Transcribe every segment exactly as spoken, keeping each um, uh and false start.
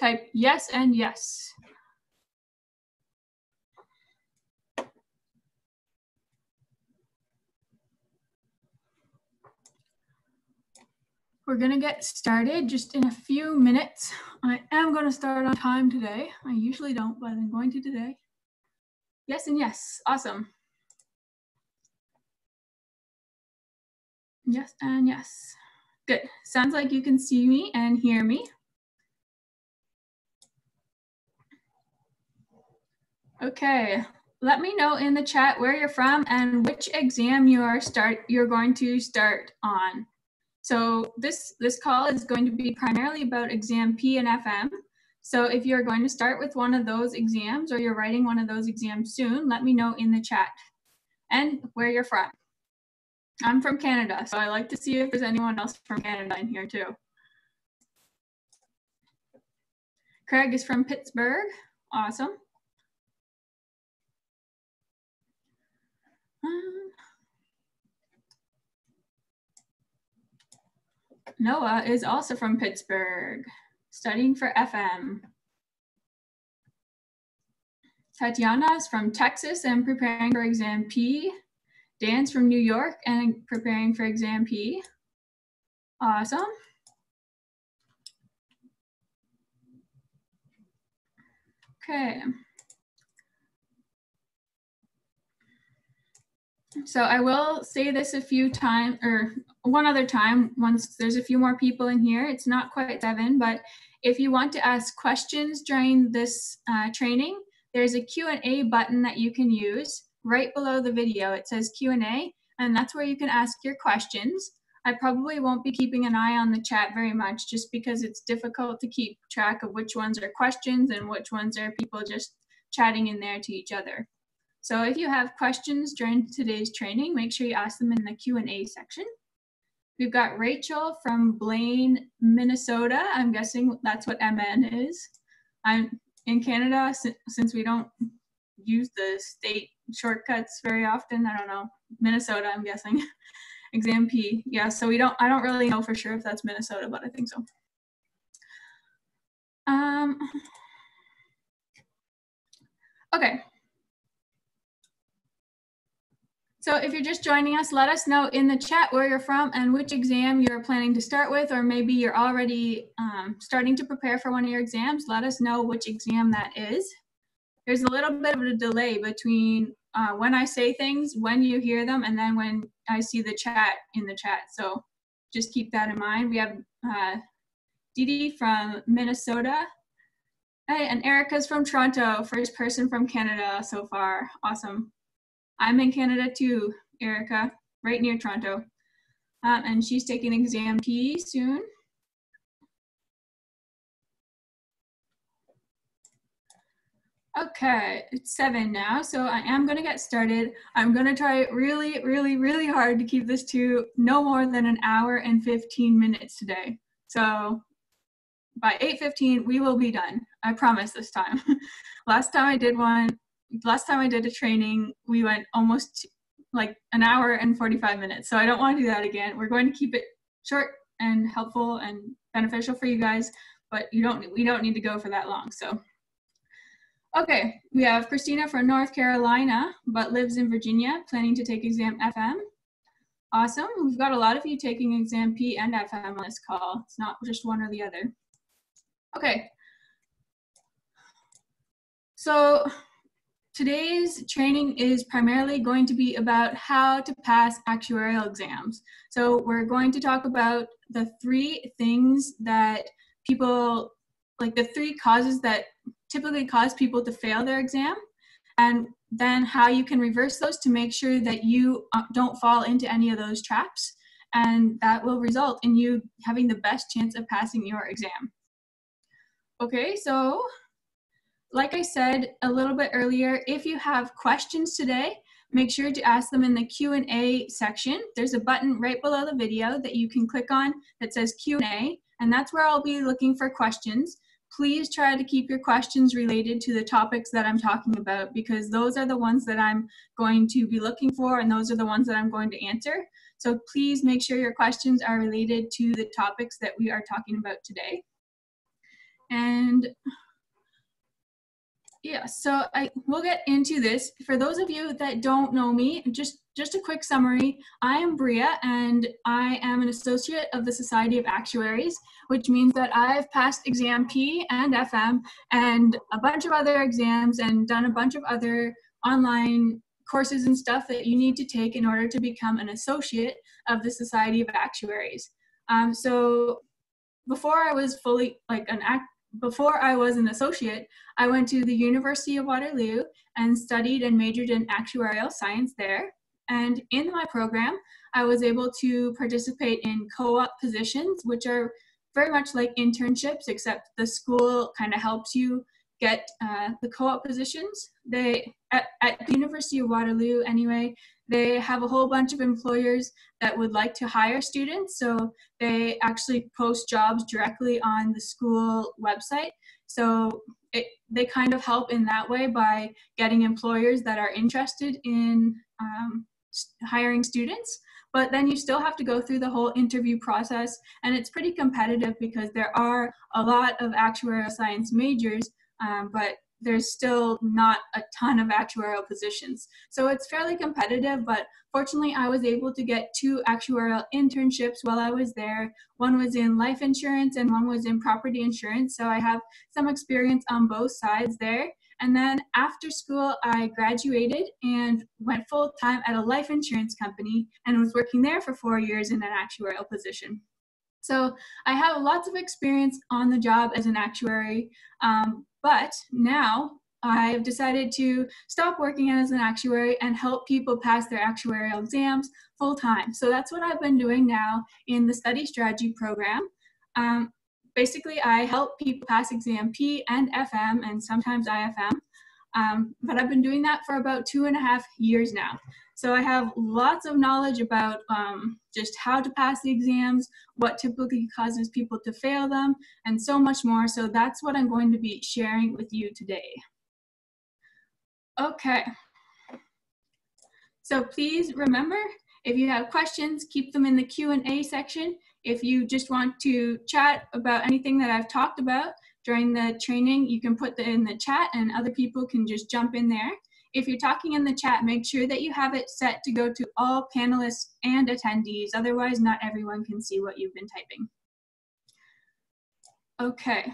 type yes and yes. We're going to get started just in a few minutes. I am going to start on time today. I usually don't, but I'm going to today. Yes and yes. Awesome. Yes and yes. Good. Sounds like you can see me and hear me. Okay. Let me know in the chat where you're from and which exam you are start you're going to start on. So this, this call is going to be primarily about Exam P and F M. So if you're going to start with one of those exams or you're writing one of those exams soon, let me know in the chat and where you're from. I'm from Canada, so I like to see if there's anyone else from Canada in here too. Craig is from Pittsburgh. Awesome. Um, Noah is also from Pittsburgh, studying for F M. Tatiana is from Texas and preparing for Exam P. Dan's from New York and preparing for Exam P. Awesome. Okay. So I will say this a few times, or one other time, once there's a few more people in here. It's not quite seven, but if you want to ask questions during this uh, training, there's a Q and A button that you can use right below the video. It says Q and A, and that's where you can ask your questions. I probably won't be keeping an eye on the chat very much just because it's difficult to keep track of which ones are questions and which ones are people just chatting in there to each other. So if you have questions during today's training, make sure you ask them in the Q and A section. We've got Rachel from Blaine, Minnesota. I'm guessing that's what M N is. I'm in Canada, since we don't use the state shortcuts very often. I don't know. Minnesota, I'm guessing. Exam P. Yeah, so we don't, I don't really know for sure if that's Minnesota, but I think so. Um, okay. So if you're just joining us, let us know in the chat where you're from and which exam you're planning to start with, or maybe you're already um, starting to prepare for one of your exams. Let us know which exam that is. There's a little bit of a delay between uh, when I say things, when you hear them, and then when I see the chat in the chat. So just keep that in mind. We have uh, Didi from Minnesota, hey, and Erica's from Toronto, first person from Canada so far. Awesome. I'm in Canada too, Erica, right near Toronto. Um, and she's taking Exam P soon. Okay, it's seven now, so I am gonna get started. I'm gonna try really, really, really hard to keep this to no more than an hour and fifteen minutes today. So by eight fifteen, we will be done. I promise this time. Last time I did one, Last time I did a training, we went almost like an hour and forty-five minutes. So I don't want to do that again. We're going to keep it short and helpful and beneficial for you guys, but you don't, we don't need to go for that long. So, okay, we have Christina from North Carolina, but lives in Virginia, planning to take Exam F M. Awesome. We've got a lot of you taking Exam P and F M on this call. It's not just one or the other. Okay. So today's training is primarily going to be about how to pass actuarial exams. So we're going to talk about the three things that people, like the three causes that typically cause people to fail their exam, and then how you can reverse those to make sure that you don't fall into any of those traps, and that will result in you having the best chance of passing your exam. Okay, so like I said a little bit earlier, if you have questions today, make sure to ask them in the Q and A section. There's a button right below the video that you can click on that says Q and A, and that's where I'll be looking for questions. Please try to keep your questions related to the topics that I'm talking about, because those are the ones that I'm going to be looking for, and those are the ones that I'm going to answer. So please make sure your questions are related to the topics that we are talking about today. And yeah, so I will get into this. For those of you that don't know me, just, just a quick summary. I am Bria, and I am an associate of the Society of Actuaries, which means that I've passed Exam P and F M and a bunch of other exams and done a bunch of other online courses and stuff that you need to take in order to become an associate of the Society of Actuaries. Um, so before I was fully like an act, before I was an associate, I went to the University of Waterloo and studied and majored in actuarial science there. And in my program, I was able to participate in co-op positions, which are very much like internships, except the school kind of helps you get uh, the co-op positions. They, at, at the University of Waterloo anyway, they have a whole bunch of employers that would like to hire students, so they actually post jobs directly on the school website. So it, they kind of help in that way by getting employers that are interested in um, hiring students. But then you still have to go through the whole interview process, and it's pretty competitive because there are a lot of actuarial science majors, um, but there's still not a ton of actuarial positions. So it's fairly competitive, but fortunately I was able to get two actuarial internships while I was there. One was in life insurance and one was in property insurance. So I have some experience on both sides there. And then after school, I graduated and went full-time at a life insurance company and was working there for four years in an actuarial position. So I have lots of experience on the job as an actuary, um, but now I've decided to stop working as an actuary and help people pass their actuarial exams full time. So that's what I've been doing now in the study strategy program. Um, basically, I help people pass Exam P and F M and sometimes I F M, um, but I've been doing that for about two and a half years now. So I have lots of knowledge about um, just how to pass the exams, what typically causes people to fail them, and so much more. So that's what I'm going to be sharing with you today. Okay. So please remember, if you have questions, keep them in the Q and A section. If you just want to chat about anything that I've talked about during the training, you can put that in the chat and other people can just jump in there. If you're talking in the chat, make sure that you have it set to go to all panelists and attendees. Otherwise, not everyone can see what you've been typing. Okay,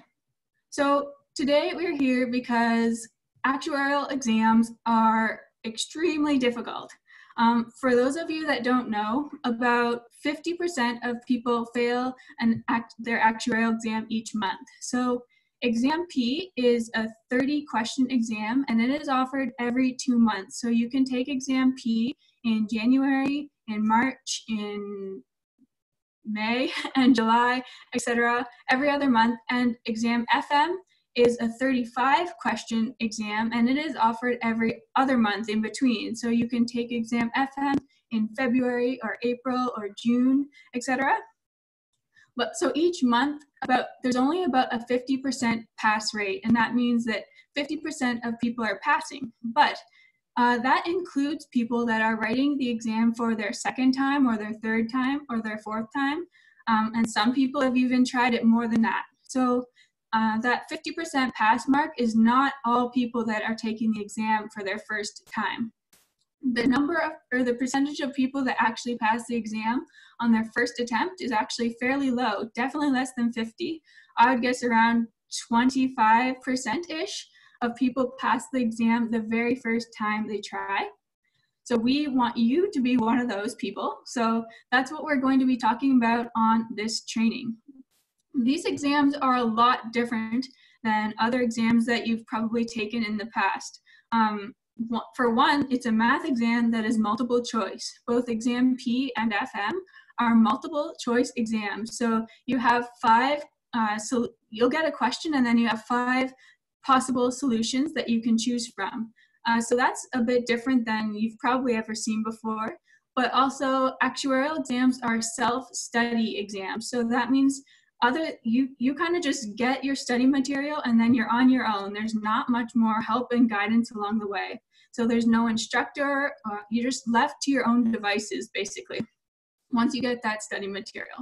so today we're here because actuarial exams are extremely difficult. Um, for those of you that don't know, about fifty percent of people fail an act their actuarial exam each month. So Exam P is a thirty question exam, and it is offered every two months. So you can take Exam P in January, in March, in May, and July, et cetera, every other month. And Exam F M is a thirty-five question exam, and it is offered every other month in between. So you can take Exam F M in February or April or June, et cetera. But so each month, about, there's only about a fifty percent pass rate, and that means that fifty percent of people are passing. But uh, that includes people that are writing the exam for their second time or their third time or their fourth time, um, and some people have even tried it more than that. So uh, that fifty percent pass mark is not all people that are taking the exam for their first time. The number of, or the percentage of people that actually pass the exam on their first attempt is actually fairly low, definitely less than fifty. I would guess around twenty-five percent-ish of people pass the exam the very first time they try. So we want you to be one of those people. So that's what we're going to be talking about on this training. These exams are a lot different than other exams that you've probably taken in the past. Um, For one, it's a math exam that is multiple choice. Both Exam P and F M are multiple choice exams. So you have five, uh, so you'll get a question and then you have five possible solutions that you can choose from. Uh, so that's a bit different than you've probably ever seen before. But also actuarial exams are self-study exams. So that means Other, you, you kind of just get your study material and then you're on your own. There's not much more help and guidance along the way. So there's no instructor, or you're just left to your own devices, basically, once you get that study material.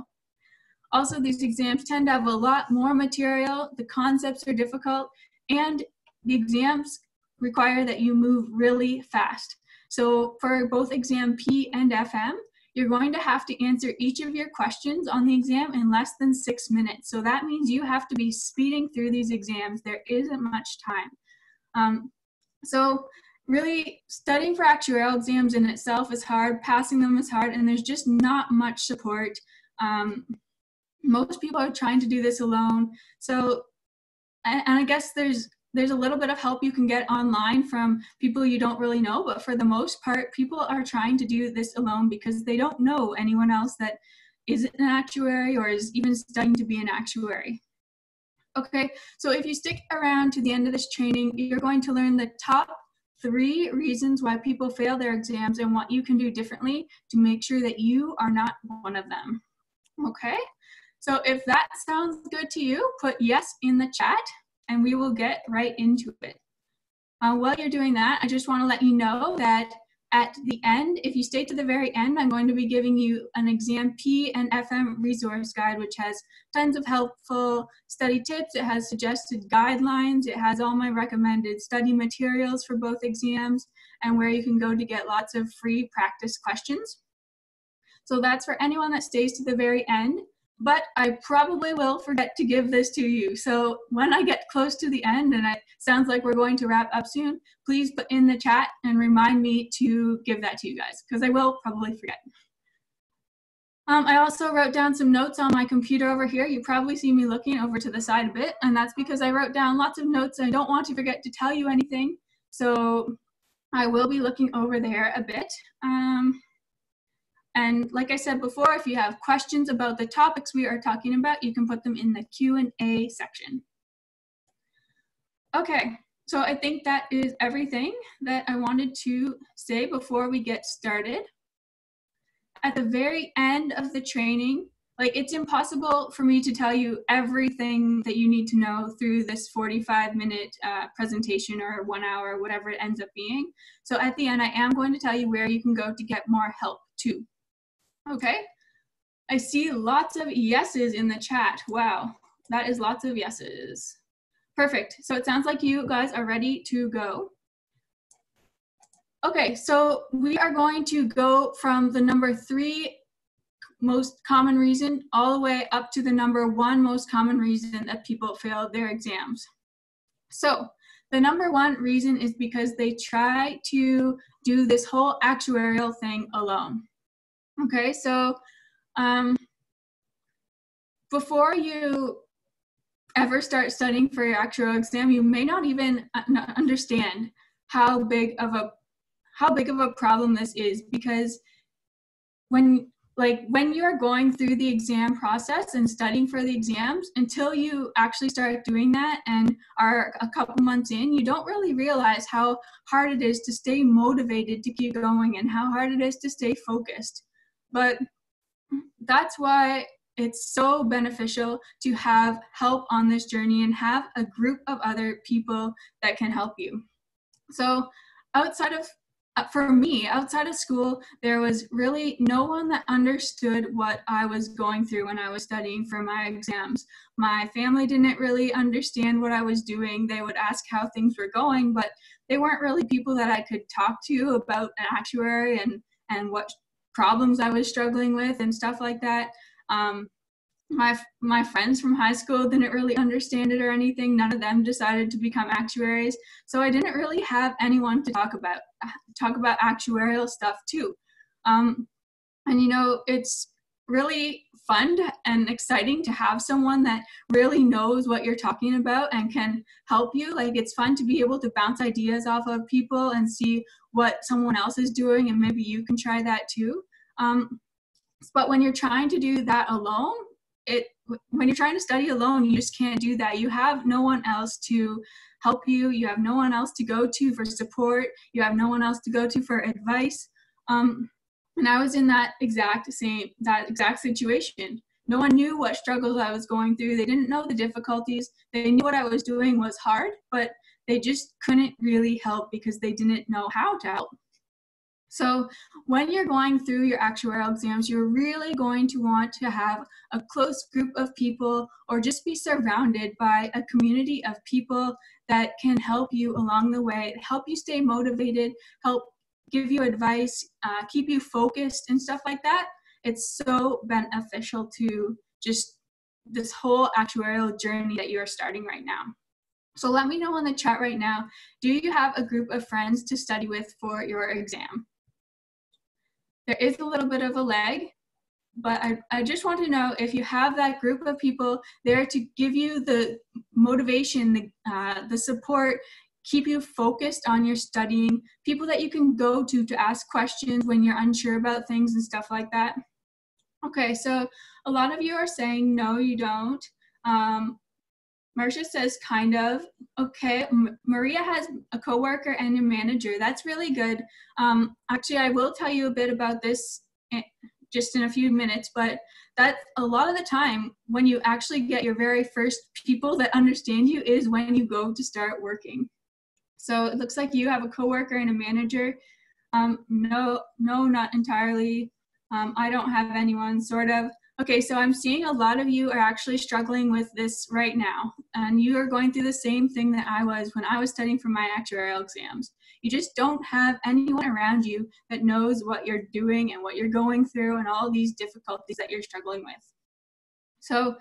Also, these exams tend to have a lot more material, the concepts are difficult, and the exams require that you move really fast. So for both Exam P and F M, you're going to have to answer each of your questions on the exam in less than six minutes. So that means you have to be speeding through these exams. There isn't much time. Um, so really, studying for actuarial exams in itself is hard, passing them is hard, and there's just not much support. Um, most people are trying to do this alone. So, and, and I guess there's, there's a little bit of help you can get online from people you don't really know, but for the most part, people are trying to do this alone because they don't know anyone else that isn't an actuary or is even studying to be an actuary. Okay, so if you stick around to the end of this training, you're going to learn the top three reasons why people fail their exams and what you can do differently to make sure that you are not one of them. Okay, so if that sounds good to you, put yes in the chat, and we will get right into it. Uh, while you're doing that, I just want to let you know that at the end, if you stay to the very end, I'm going to be giving you an Exam P and F M resource guide, which has tons of helpful study tips. It has suggested guidelines. It has all my recommended study materials for both exams and where you can go to get lots of free practice questions. So that's for anyone that stays to the very end. But I probably will forget to give this to you. So when I get close to the end and it sounds like we're going to wrap up soon, please put in the chat and remind me to give that to you guys, because I will probably forget. Um, I also wrote down some notes on my computer over here. You probably see me looking over to the side a bit, and that's because I wrote down lots of notes. I don't want to forget to tell you anything. So I will be looking over there a bit. Um, And like I said before, if you have questions about the topics we are talking about, you can put them in the Q and A section. Okay, so I think that is everything that I wanted to say before we get started. At the very end of the training, like, it's impossible for me to tell you everything that you need to know through this forty-five minute uh, presentation or one hour, whatever it ends up being. So at the end, I am going to tell you where you can go to get more help too. Okay, I see lots of yeses in the chat. Wow, that is lots of yeses. Perfect, so it sounds like you guys are ready to go. Okay, so we are going to go from the number three most common reason all the way up to the number one most common reason that people fail their exams. So the number one reason is because they try to do this whole actuarial thing alone. Okay, so um, before you ever start studying for your actuarial exam, you may not even understand how big of a how big of a problem this is, because when like when you are going through the exam process and studying for the exams, until you actually start doing that and are a couple months in, you don't really realize how hard it is to stay motivated to keep going and how hard it is to stay focused. But that's why it's so beneficial to have help on this journey and have a group of other people that can help you. So outside of, for me, outside of school, there was really no one that understood what I was going through when I was studying for my exams. My family didn't really understand what I was doing. They would ask how things were going, but they weren't really people that I could talk to about an actuary and, and what problems I was struggling with and stuff like that. Um, my, my friends from high school didn't really understand it or anything. None of them decided to become actuaries. So I didn't really have anyone to talk about, talk about actuarial stuff too. Um, and you know, it's really fun and exciting to have someone that really knows what you're talking about and can help you. Like, it's fun to be able to bounce ideas off of people and see what someone else is doing, and maybe you can try that too. Um, but when you're trying to do that alone, it when you're trying to study alone, you just can't do that. You have no one else to help you. You have no one else to go to for support. You have no one else to go to for advice. Um, and I was in that exact same that exact situation. No one knew what struggles I was going through. They didn't know the difficulties. They knew what I was doing was hard, but they just couldn't really help because they didn't know how to help. So when you're going through your actuarial exams, you're really going to want to have a close group of people or just be surrounded by a community of people that can help you along the way, help you stay motivated, help give you advice, uh, keep you focused and stuff like that. It's so beneficial to just this whole actuarial journey that you are starting right now. So let me know in the chat right now, do you have a group of friends to study with for your exam? There is a little bit of a lag, but I, I just want to know if you have that group of people there to give you the motivation, the, uh, the support, keep you focused on your studying, people that you can go to to ask questions when you're unsure about things and stuff like that. Okay, so a lot of you are saying, no, you don't. Um, Marcia says, kind of. Okay, M Maria has a coworker and a manager. That's really good. Um, actually, I will tell you a bit about this just in a few minutes, but that's a lot of the time when you actually get your very first people that understand you is when you go to start working. So it looks like you have a coworker and a manager. Um, no, no, not entirely. Um, I don't have anyone, sort of. Okay, so I'm seeing a lot of you are actually struggling with this right now, and you are going through the same thing that I was when I was studying for my actuarial exams. You just don't have anyone around you that knows what you're doing and what you're going through and all these difficulties that you're struggling with. So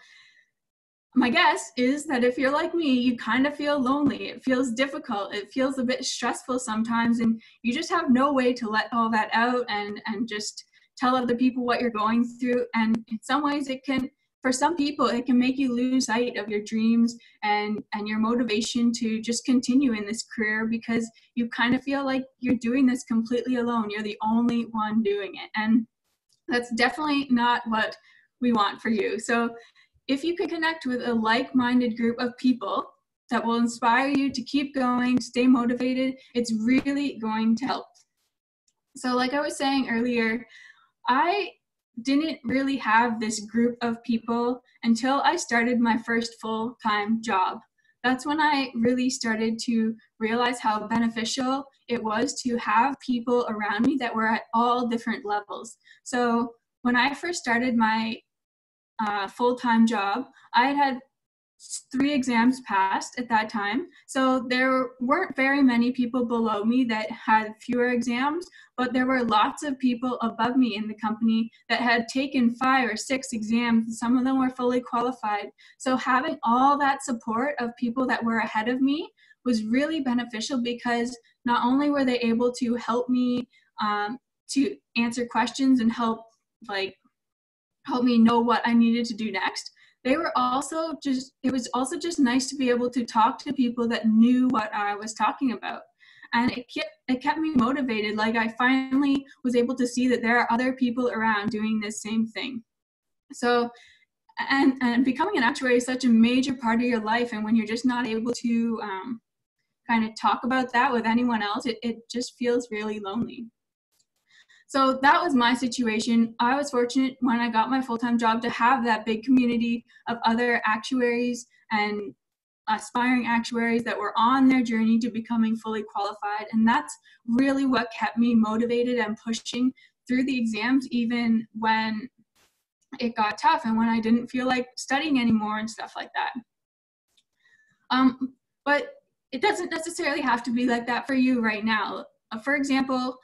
my guess is that if you're like me, you kind of feel lonely. It feels difficult. It feels a bit stressful sometimes, and you just have no way to let all that out and, and just tell other people what you're going through. And in some ways it can, for some people, it can make you lose sight of your dreams and, and your motivation to just continue in this career, because you kind of feel like you're doing this completely alone. You're the only one doing it. And that's definitely not what we want for you. So if you can connect with a like-minded group of people that will inspire you to keep going, stay motivated, it's really going to help. So like I was saying earlier, I didn't really have this group of people until I started my first full-time job. That's when I really started to realize how beneficial it was to have people around me that were at all different levels. So when I first started my uh, full-time job, I had three exams passed at that time. So there weren't very many people below me that had fewer exams, but there were lots of people above me in the company that had taken five or six exams, and some of them were fully qualified. So having all that support of people that were ahead of me was really beneficial, because not only were they able to help me um, to answer questions and help, like, help me know what I needed to do next, they were also just, it was also just nice to be able to talk to people that knew what I was talking about. And it kept, it kept me motivated. Like, I finally was able to see that there are other people around doing this same thing. So, and, and becoming an actuary is such a major part of your life. And when you're just not able to um, kind of talk about that with anyone else, it, it just feels really lonely. So that was my situation. I was fortunate when I got my full-time job to have that big community of other actuaries and aspiring actuaries that were on their journey to becoming fully qualified. And that's really what kept me motivated and pushing through the exams, even when it got tough and when I didn't feel like studying anymore and stuff like that. Um, but it doesn't necessarily have to be like that for you right now. For example,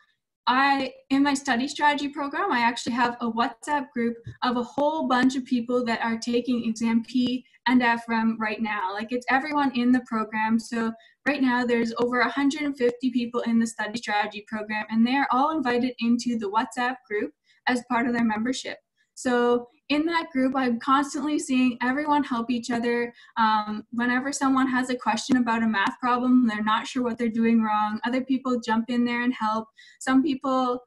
I, in my study strategy program, I actually have a WhatsApp group of a whole bunch of people that are taking exam P and F R E M right now. Like, it's everyone in the program. So right now there's over one hundred fifty people in the study strategy program, and they're all invited into the WhatsApp group as part of their membership. So in that group, I'm constantly seeing everyone help each other. Um, whenever someone has a question about a math problem, they're not sure what they're doing wrong, other people jump in there and help. Some people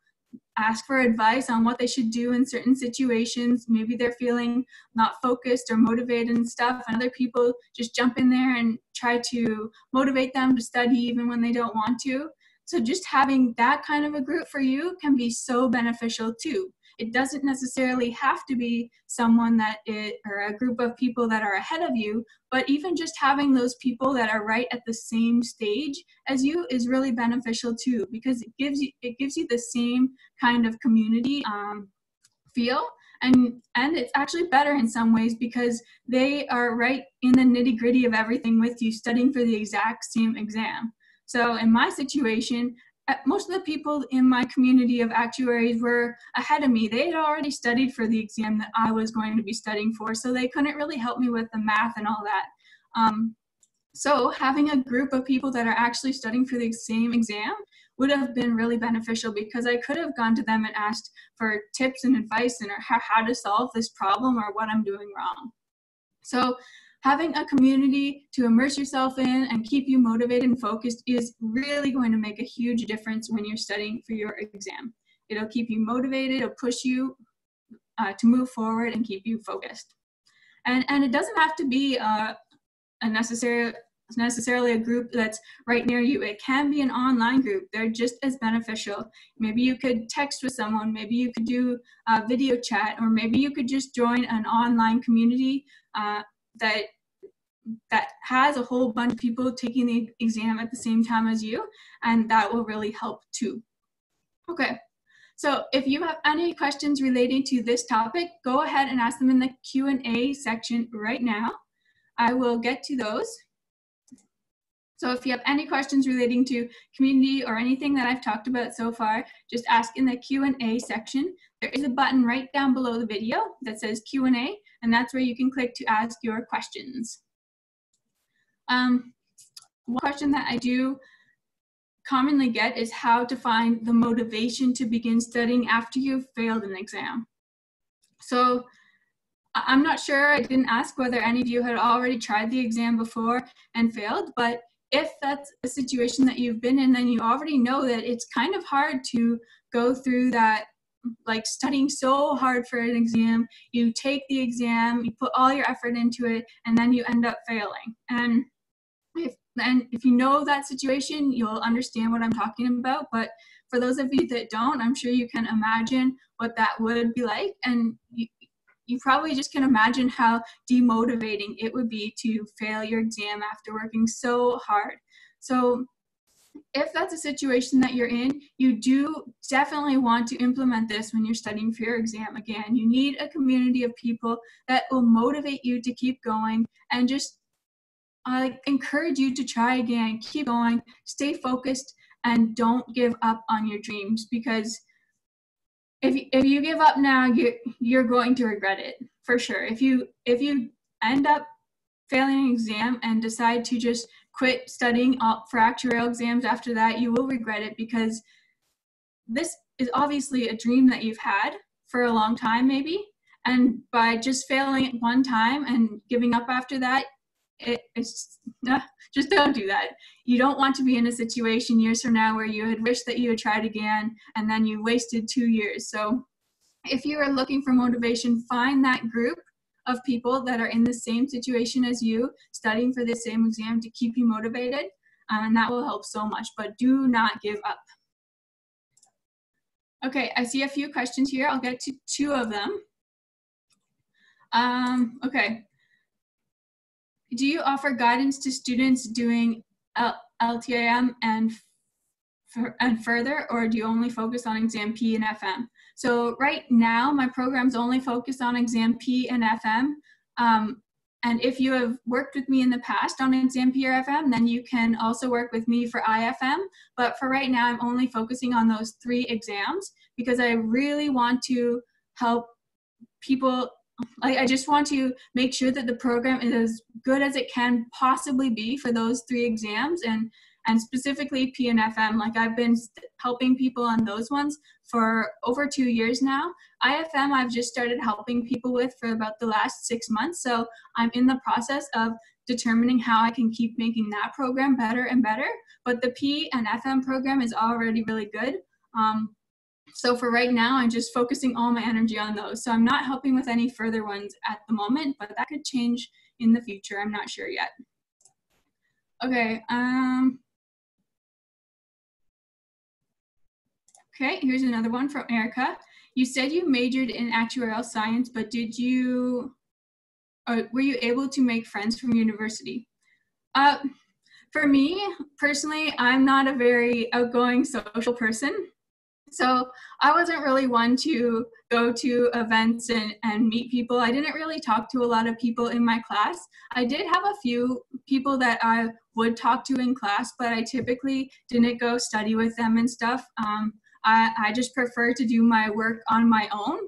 ask for advice on what they should do in certain situations. Maybe they're feeling not focused or motivated and stuff, and other people just jump in there and try to motivate them to study even when they don't want to. So just having that kind of a group for you can be so beneficial too. it doesn't necessarily have to be someone that it, or a group of people that are ahead of you, but even just having those people that are right at the same stage as you is really beneficial too, because it gives you, it gives you the same kind of community um, feel. And, and it's actually better in some ways because they are right in the nitty gritty of everything with you, studying for the exact same exam. So in my situation, most of the people in my community of actuaries were ahead of me. They had already studied for the exam that I was going to be studying for, so they couldn't really help me with the math and all that. Um, so having a group of people that are actually studying for the same exam would have been really beneficial, because I could have gone to them and asked for tips and advice and how, how to solve this problem or what I'm doing wrong. So having a community to immerse yourself in and keep you motivated and focused is really going to make a huge difference when you're studying for your exam. It'll keep you motivated, it'll push you uh, to move forward and keep you focused. And, and it doesn't have to be uh, a necessary, necessarily a group that's right near you. It can be an online group. They're just as beneficial. Maybe you could text with someone, maybe you could do a video chat, or maybe you could just join an online community uh, that that has a whole bunch of people taking the exam at the same time as you, and that will really help too. Okay, so if you have any questions relating to this topic, go ahead and ask them in the Q and A section right now. I will get to those. So if you have any questions relating to community or anything that I've talked about so far, just ask in the Q and A section. There is a button right down below the video that says Q and A, and that's where you can click to ask your questions. Um, one question that I do commonly get is how to find the motivation to begin studying after you've failed an exam. So I'm not sure, I didn't ask whether any of you had already tried the exam before and failed, but if that's a situation that you've been in, then you already know that it's kind of hard to go through that, like studying so hard for an exam, you take the exam, you put all your effort into it, and then you end up failing. And if, and if you know that situation, you'll understand what I'm talking about. But for those of you that don't, I'm sure you can imagine what that would be like. And you, you probably just can imagine how demotivating it would be to fail your exam after working so hard. So if that's a situation that you're in, you do definitely want to implement this when you're studying for your exam again. You need a community of people that will motivate you to keep going and just uh, encourage you to try again, keep going, stay focused, and don't give up on your dreams, because if, if you give up now, you're, you're going to regret it for sure. If you, if you end up failing an exam and decide to just quit studying for actuarial exams after that, you will regret it, because this is obviously a dream that you've had for a long time maybe, and by just failing it one time and giving up after that, it, it's just, just don't do that. You don't want to be in a situation years from now where you had wished that you had tried again and then you wasted two years. So if you are looking for motivation, find that group of people that are in the same situation as you, studying for the same exam, to keep you motivated, and that will help so much. But do not give up. Okay, I see a few questions here. I'll get to two of them. Um, okay. Do you offer guidance to students doing L T I M and and further, or do you only focus on Exam P and F M? So right now, my programs only focus on Exam P and F M. Um, and if you have worked with me in the past on Exam P or F M, then you can also work with me for I F M. But for right now, I'm only focusing on those three exams, because I really want to help people. I, I just want to make sure that the program is as good as it can possibly be for those three exams. And And specifically P and F M, like I've been helping people on those ones for over two years now. I F M I've just started helping people with for about the last six months. So I'm in the process of determining how I can keep making that program better and better. But the P and F M program is already really good. Um, so for right now, I'm just focusing all my energy on those. So I'm not helping with any further ones at the moment, but that could change in the future. I'm not sure yet. Okay. Um, Okay, here's another one from Erica. You said you majored in actuarial science, but did you, or were you able to make friends from university? Uh, for me, personally, I'm not a very outgoing social person. So I wasn't really one to go to events and, and meet people. I didn't really talk to a lot of people in my class. I did have a few people that I would talk to in class, but I typically didn't go study with them and stuff. Um, I, I just prefer to do my work on my own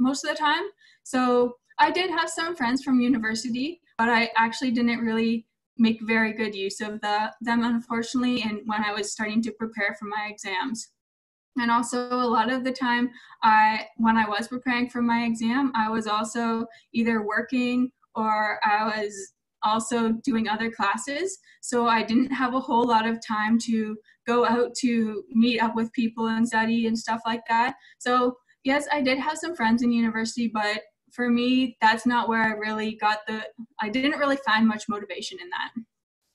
most of the time. So I did have some friends from university, but I actually didn't really make very good use of the, them, unfortunately, and when I was starting to prepare for my exams. And also a lot of the time, I, when I was preparing for my exam, I was also either working or I was also doing other classes. So I didn't have a whole lot of time to go out to meet up with people and study and stuff like that. So yes, I did have some friends in university, but for me, that's not where I really got the, I didn't really find much motivation in that.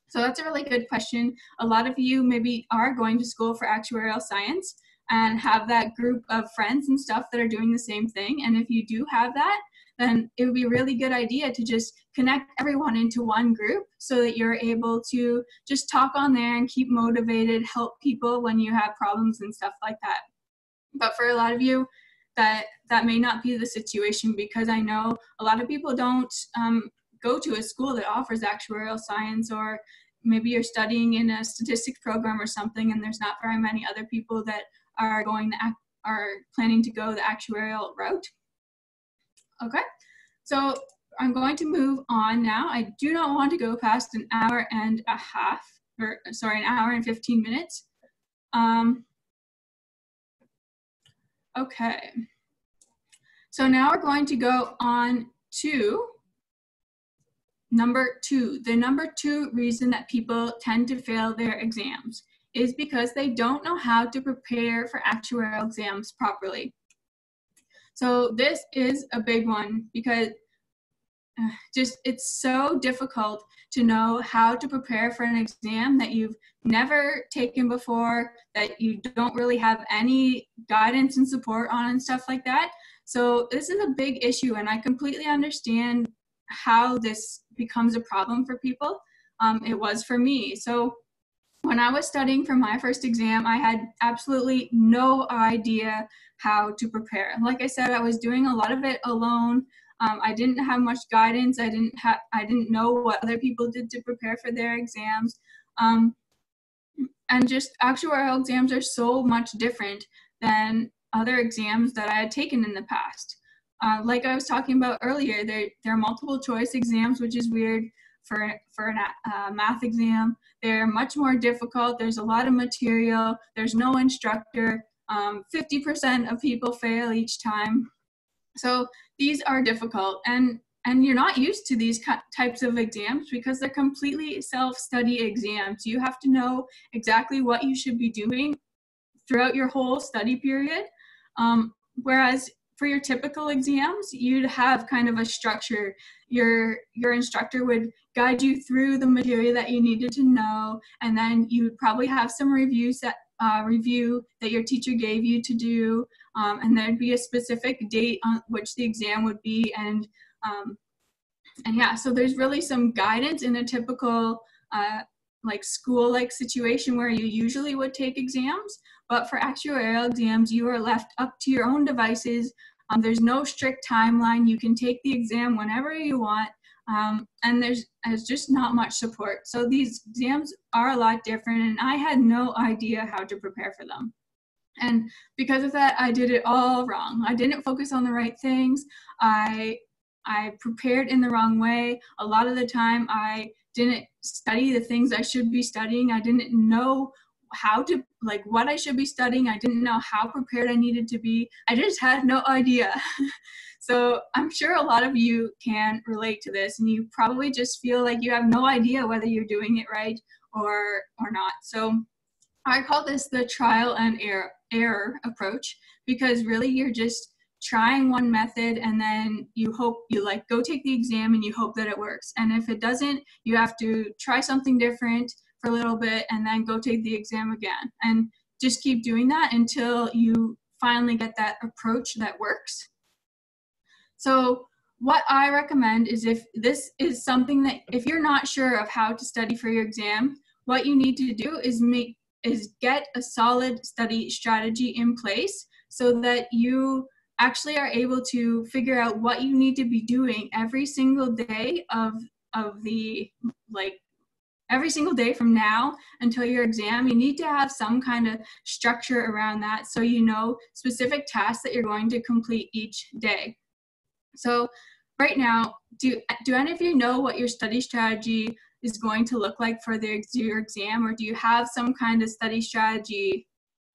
So that's a really good question. A lot of you maybe are going to school for actuarial science and have that group of friends and stuff that are doing the same thing. And if you do have that, then it would be a really good idea to just connect everyone into one group so that you're able to just talk on there and keep motivated, help people when you have problems and stuff like that. But for a lot of you, that, that may not be the situation, because I know a lot of people don't um, go to a school that offers actuarial science, or maybe you're studying in a statistics program or something, and there's not very many other people that are going to act, are planning to go the actuarial route. Okay, so I'm going to move on now. I do not want to go past an hour and a half, or sorry, an hour and fifteen minutes. Um, okay, so now we're going to go on to number two. The number two reason that people tend to fail their exams is because they don't know how to prepare for actuarial exams properly. So this is a big one, because just it's so difficult to know how to prepare for an exam that you've never taken before, that you don't really have any guidance and support on and stuff like that. So this is a big issue, and I completely understand how this becomes a problem for people. Um, it was for me. So when I was studying for my first exam, I had absolutely no idea how to prepare. Like I said, I was doing a lot of it alone. Um, I didn't have much guidance. I didn't have, I didn't know what other people did to prepare for their exams. Um, and just actuarial exams are so much different than other exams that I had taken in the past. Uh, like I was talking about earlier, there, there are multiple choice exams, which is weird. For, for a uh, math exam, they're much more difficult. There's a lot of material. There's no instructor. Um, fifty percent of people fail each time. So these are difficult, and, and you're not used to these types of exams because they're completely self-study exams. You have to know exactly what you should be doing throughout your whole study period, um, whereas for your typical exams, you'd have kind of a structure. Your, your instructor would guide you through the material that you needed to know, and then you would probably have some reviews that, uh, review that your teacher gave you to do, um, and there'd be a specific date on which the exam would be, and, um, and yeah, so there's really some guidance in a typical uh, like school-like situation where you usually would take exams, but for actuarial exams, you are left up to your own devices. Um, there's no strict timeline. You can take the exam whenever you want, um, and there's, there's just not much support. So these exams are a lot different, and I had no idea how to prepare for them. And because of that, I did it all wrong. I didn't focus on the right things. I, I prepared in the wrong way. A lot of the time, I didn't study the things I should be studying. I didn't know how to, like, what I should be studying. I didn't know how prepared I needed to be. I just had no idea. So I'm sure a lot of you can relate to this, and you probably just feel like you have no idea whether you're doing it right or, or not. So I call this the trial and error, error approach, because really you're just trying one method, and then you hope you like go take the exam and you hope that it works. And if it doesn't, you have to try something different for a little bit and then go take the exam again, and just keep doing that until you finally get that approach that works. So what I recommend is, if this is something that, if you're not sure of how to study for your exam, what you need to do is make is get a solid study strategy in place so that you actually are able to figure out what you need to be doing every single day of of the like every single day from now until your exam. You need to have some kind of structure around that, so you know specific tasks that you're going to complete each day. So right now, do do any of you know what your study strategy is going to look like for the, your exam, or do you have some kind of study strategy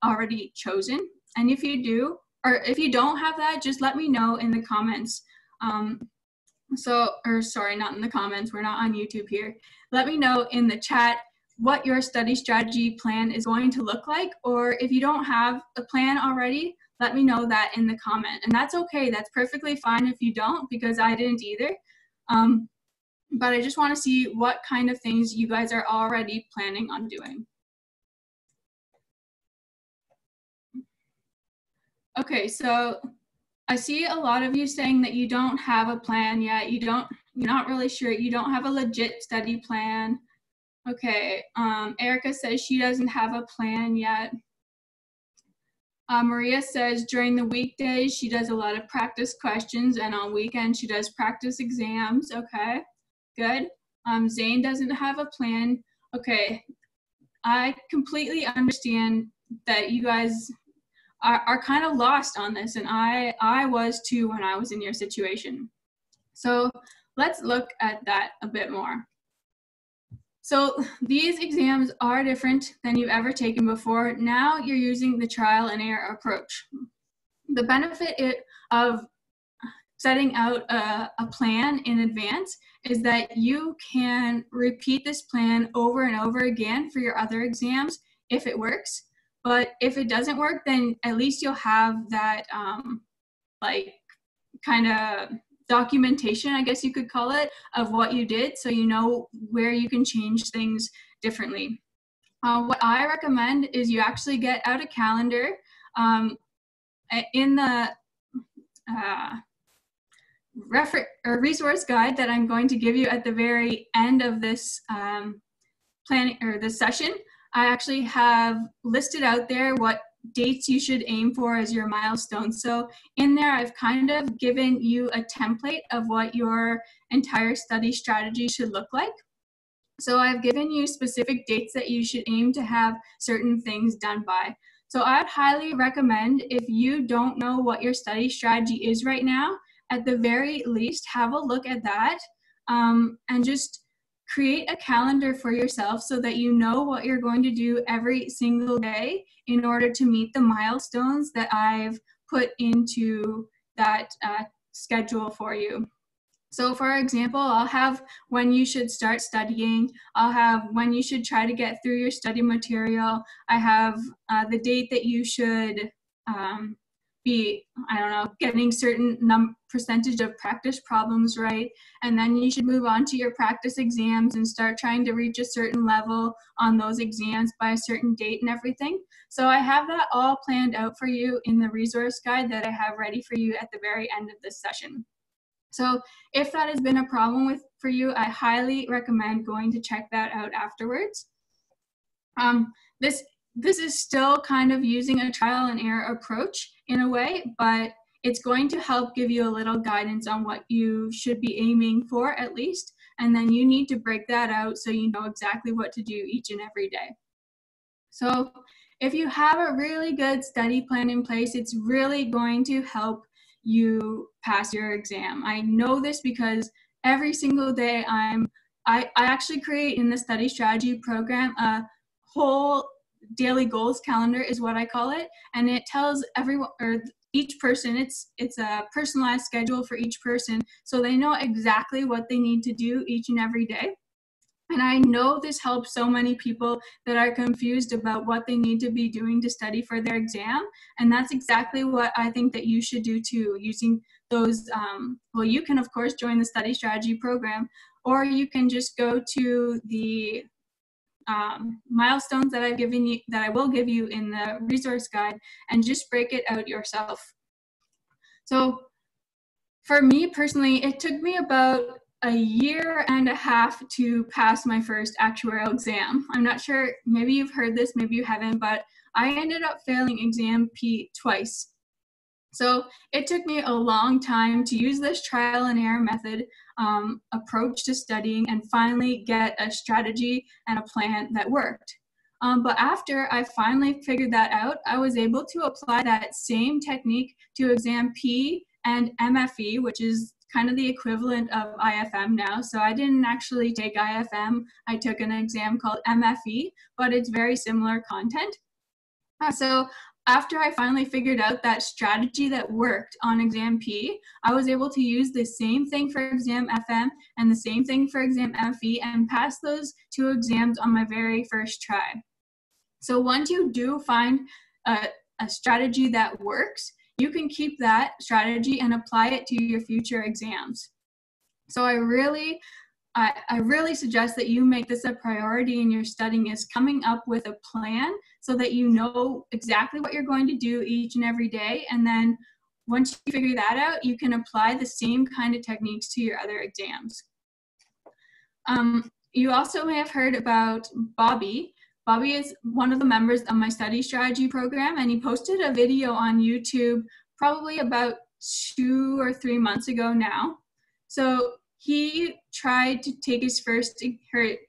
already chosen? And if you do, or if you don't have that, just let me know in the comments. Um, so, or sorry, not in the comments, we're not on YouTube here. Let me know in the chat what your study strategy plan is going to look like, or if you don't have a plan already, let me know that in the comment. And that's okay, that's perfectly fine if you don't, because I didn't either. Um, But I just want to see what kind of things you guys are already planning on doing. Okay, so I see a lot of you saying that you don't have a plan yet. You don't, you're not really sure. You don't have a legit study plan. Okay, um, Erica says she doesn't have a plan yet. Uh, Maria says during the weekdays, she does a lot of practice questions, and on weekends, she does practice exams. Okay. Good. Um, Zane doesn't have a plan. Okay. I completely understand that you guys are, are kind of lost on this, and I, I was too when I was in your situation. So let's look at that a bit more. So these exams are different than you've ever taken before. Now you're using the trial and error approach. The benefit it, of setting out a, a plan in advance is that you can repeat this plan over and over again for your other exams if it works. But if it doesn't work, then at least you'll have that um, like kind of documentation, I guess you could call it, of what you did, so you know where you can change things differently. Uh, what I recommend is you actually get out a calendar um, in the uh, refer or resource guide that I'm going to give you at the very end of this um, planning or this session. I actually have listed out there what dates you should aim for as your milestones. So in there, I've kind of given you a template of what your entire study strategy should look like. So I've given you specific dates that you should aim to have certain things done by. So I'd highly recommend, if you don't know what your study strategy is right now, at the very least, have a look at that um, and just create a calendar for yourself so that you know what you're going to do every single day in order to meet the milestones that I've put into that uh, schedule for you. So for example, I'll have when you should start studying, I'll have when you should try to get through your study material, I have uh, the date that you should um, be, I don't know, getting certain num percentage of practice problems right, and then you should move on to your practice exams and start trying to reach a certain level on those exams by a certain date and everything. So I have that all planned out for you in the resource guide that I have ready for you at the very end of this session. So if that has been a problem with for you, I highly recommend going to check that out afterwards. Um, this This is still kind of using a trial and error approach in a way, but it's going to help give you a little guidance on what you should be aiming for at least, and then you need to break that out so you know exactly what to do each and every day. So if you have a really good study plan in place, it's really going to help you pass your exam. I know this because every single day I'm, I, I actually create in the study strategy program a whole daily goals calendar is what I call it, and it tells everyone or each person, it's it's a personalized schedule for each person, so they know exactly what they need to do each and every day. And I know this helps so many people that are confused about what they need to be doing to study for their exam, and that's exactly what I think that you should do too, using those um, well, you can of course join the study strategy program, or you can just go to the um, milestones that I've given you, that I will give you in the resource guide, and just break it out yourself. So for me personally, it took me about a year and a half to pass my first actuarial exam. I'm not sure, maybe you've heard this, maybe you haven't, but I ended up failing Exam P twice. So it took me a long time to use this trial and error method um, approach to studying and finally get a strategy and a plan that worked. Um, but after I finally figured that out, I was able to apply that same technique to Exam P and M F E, which is kind of the equivalent of I F M now. So I didn't actually take I F M. I took an exam called M F E, but it's very similar content. Uh, so after I finally figured out that strategy that worked on Exam P, I was able to use the same thing for Exam F M and the same thing for Exam M F E and pass those two exams on my very first try. So once you do find a, a strategy that works, you can keep that strategy and apply it to your future exams. So I really, I, I really suggest that you make this a priority in your studying, is coming up with a plan so that you know exactly what you're going to do each and every day. And then once you figure that out, you can apply the same kind of techniques to your other exams. Um, you also may have heard about Bobby. Bobby is one of the members of my study strategy program, and he posted a video on YouTube probably about two or three months ago now. So he tried to take his first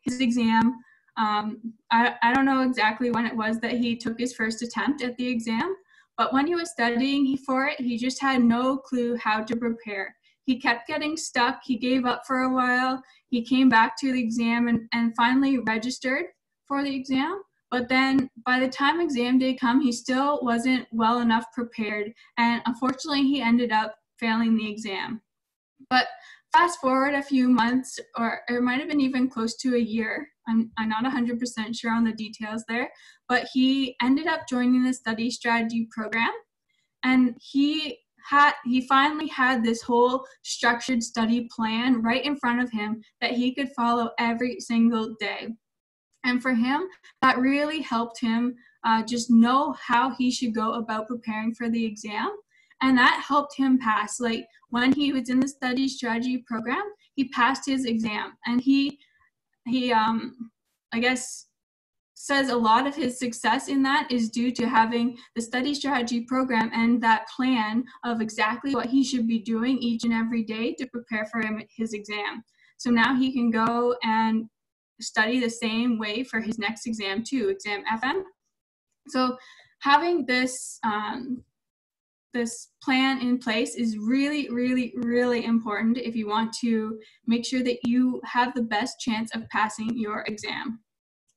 his exam. Um, I, I don't know exactly when it was that he took his first attempt at the exam, but when he was studying for it, he just had no clue how to prepare. He kept getting stuck. He gave up for a while. He came back to the exam and, and finally registered for the exam, but then by the time exam day come, he still wasn't well enough prepared, and unfortunately he ended up failing the exam. But fast forward a few months, or it might have been even close to a year, I'm, I'm not one hundred percent sure on the details there, but he ended up joining the study strategy program, and he had he finally had this whole structured study plan right in front of him that he could follow every single day. And for him, that really helped him uh, just know how he should go about preparing for the exam. And that helped him pass. Like when he was in the study strategy program, he passed his exam. And he, he um, I guess, says a lot of his success in that is due to having the study strategy program and that plan of exactly what he should be doing each and every day to prepare for him his exam. So now he can go and study the same way for his next exam too, Exam F M. So having this, um, this plan in place is really, really, really important if you want to make sure that you have the best chance of passing your exam.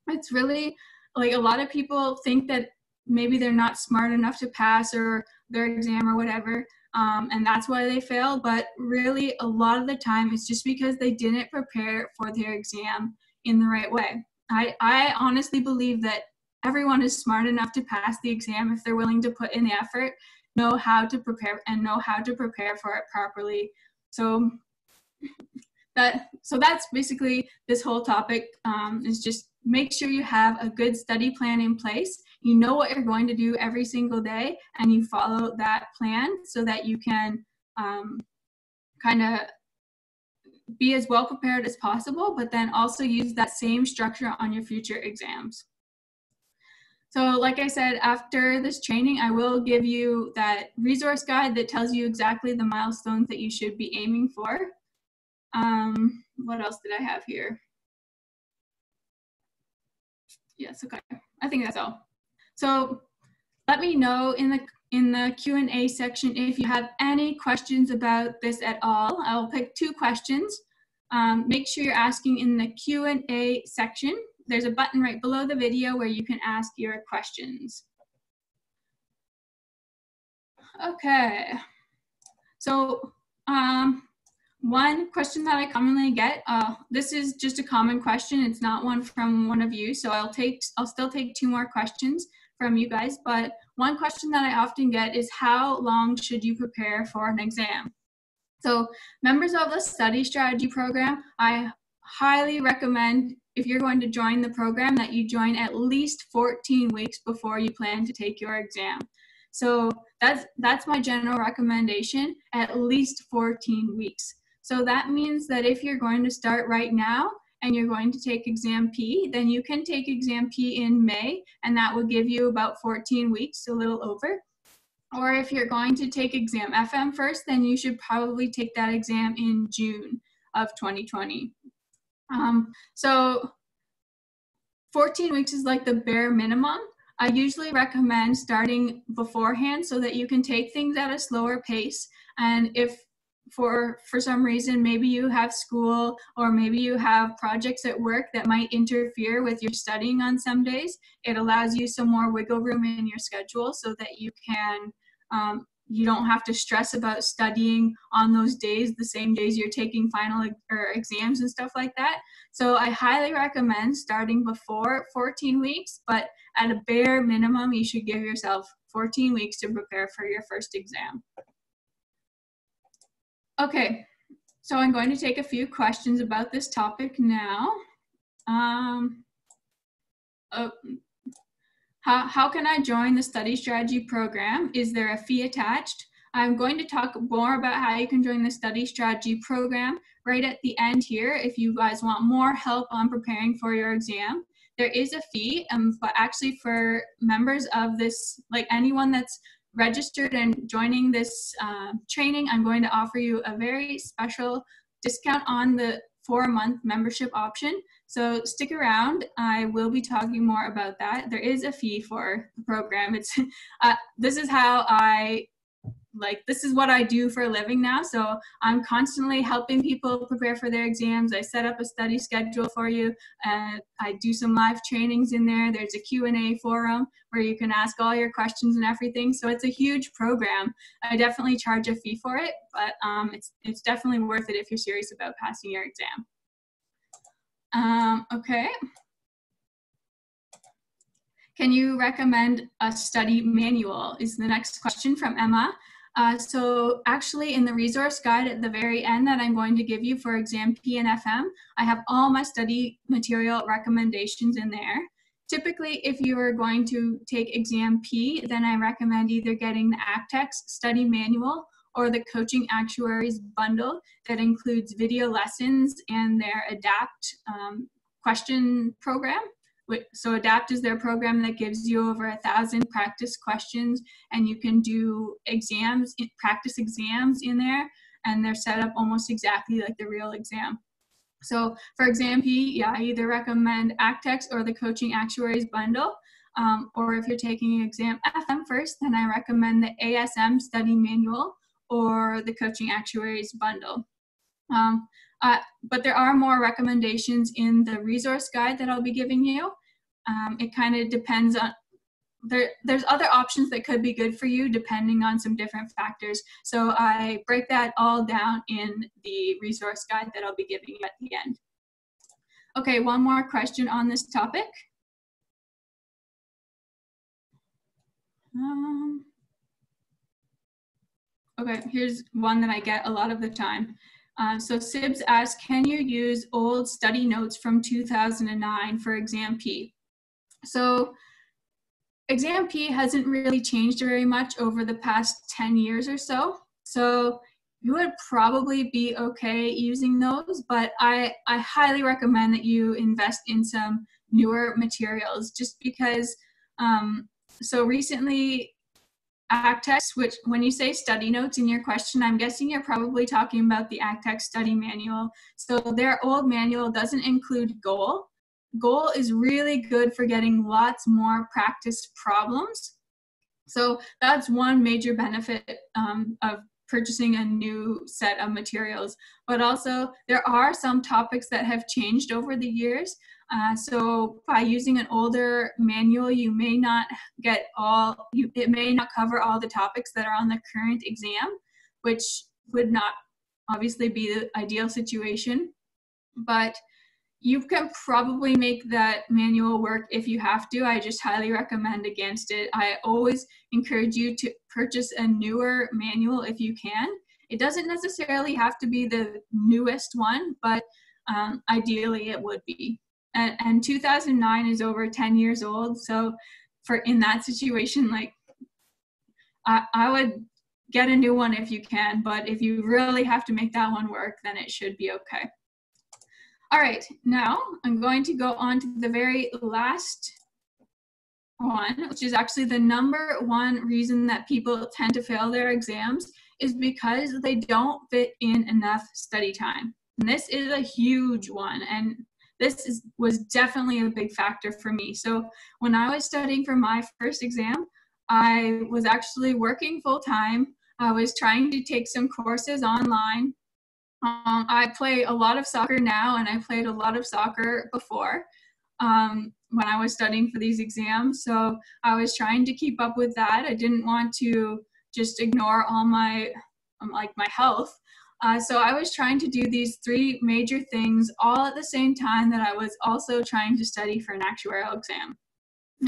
It's really, like a lot of people think that maybe they're not smart enough to pass or their exam or whatever, um, and that's why they fail, but really a lot of the time it's just because they didn't prepare for their exam in the right way. I, I honestly believe that everyone is smart enough to pass the exam if they're willing to put in the effort, know how to prepare, and know how to prepare for it properly. So that so that's basically this whole topic, um, is just make sure you have a good study plan in place. You know what you're going to do every single day, and you follow that plan so that you can um, kind of be as well prepared as possible, but then also use that same structure on your future exams. So like I said, after this training, I will give you that resource guide that tells you exactly the milestones that you should be aiming for. Um, what else did I have here? Yes, okay, I think that's all. So let me know in the in the Q and A section if you have any questions about this at all. I'll pick two questions. Um, make sure you're asking in the Q and A section. There's a button right below the video where you can ask your questions. Okay, so um, one question that I commonly get, uh, this is just a common question, it's not one from one of you, so I'll take, I'll still take two more questions from you guys, but one question that I often get is how long should you prepare for an exam? So members of the study strategy program, I highly recommend if you're going to join the program, that you join at least fourteen weeks before you plan to take your exam. So that's, that's my general recommendation, at least fourteen weeks. So that means that if you're going to start right now and you're going to take Exam P, then you can take Exam P in May, and that will give you about fourteen weeks, a little over. Or if you're going to take Exam F M first, then you should probably take that exam in June of twenty twenty. Um, so fourteen weeks is like the bare minimum. I usually recommend starting beforehand so that you can take things at a slower pace. And if for, for some reason, maybe you have school or maybe you have projects at work that might interfere with your studying on some days, it allows you some more wiggle room in your schedule so that you can, um, you don't have to stress about studying on those days, the same days you're taking final or exams and stuff like that. So I highly recommend starting before fourteen weeks, but at a bare minimum, you should give yourself fourteen weeks to prepare for your first exam. Okay, so I'm going to take a few questions about this topic now. Um, oh, how, how can I join the study strategy program? Is there a fee attached? I'm going to talk more about how you can join the study strategy program right at the end here. If you guys want more help on preparing for your exam, there is a fee, um, but actually for members of this, like anyone that's registered and joining this uh, training, I'm going to offer you a very special discount on the four-month membership option. So stick around. I will be talking more about that. There is a fee for the program. It's uh, this is how I like this is what I do for a living now. So I'm constantly helping people prepare for their exams. I set up a study schedule for you. Uh, I do some live trainings in there. There's a Q and A forum where you can ask all your questions and everything. So it's a huge program. I definitely charge a fee for it, but um, it's, it's definitely worth it if you're serious about passing your exam. Um, okay. Can you recommend a study manual? Is the next question from Emma. Uh, so actually in the resource guide at the very end that I'm going to give you for Exam P and F M, I have all my study material recommendations in there. Typically, if you are going to take Exam P, then I recommend either getting the ActEx study manual or the Coaching Actuaries bundle that includes video lessons and their ADAPT um, question program. So ADAPT is their program that gives you over a thousand practice questions, and you can do exams, practice exams in there, and they're set up almost exactly like the real exam. So for Exam P, yeah, I either recommend ActEx or the Coaching Actuaries bundle, um, or if you're taking Exam F M first, then I recommend the A S M study manual or the Coaching Actuaries bundle. Um, Uh, but there are more recommendations in the resource guide that I'll be giving you. Um, it kind of depends on, there, there's other options that could be good for you depending on some different factors. So I break that all down in the resource guide that I'll be giving you at the end. Okay, one more question on this topic. Um, okay, here's one that I get a lot of the time. Uh, so Sibs asks, can you use old study notes from two thousand nine for Exam P? So Exam P hasn't really changed very much over the past ten years or so. So you would probably be okay using those, but I, I highly recommend that you invest in some newer materials just because, um, so recently, ActEx, which when you say study notes in your question, I'm guessing you're probably talking about the ActEx study manual. So their old manual doesn't include goal. Goal is really good for getting lots more practice problems. So that's one major benefit um, of purchasing a new set of materials. But also there are some topics that have changed over the years. Uh, so by using an older manual, you may not get all, you, it may not cover all the topics that are on the current exam, which would not obviously be the ideal situation. But you can probably make that manual work if you have to. I just highly recommend against it. I always encourage you to purchase a newer manual if you can. It doesn't necessarily have to be the newest one, but um, ideally it would be. and, and two thousand nine is over ten years old. So for in that situation, like I, I would get a new one if you can, but if you really have to make that one work, then it should be okay. All right, now I'm going to go on to the very last one, which is actually the number one reason that people tend to fail their exams is because they don't fit in enough study time. And this is a huge one, and this is, was definitely a big factor for me. So when I was studying for my first exam, I was actually working full-time. I was trying to take some courses online. Um, I play a lot of soccer now, and I played a lot of soccer before um, when I was studying for these exams. So I was trying to keep up with that. I didn't want to just ignore all my, like my health. Uh, so I was trying to do these three major things all at the same time that I was also trying to study for an actuarial exam.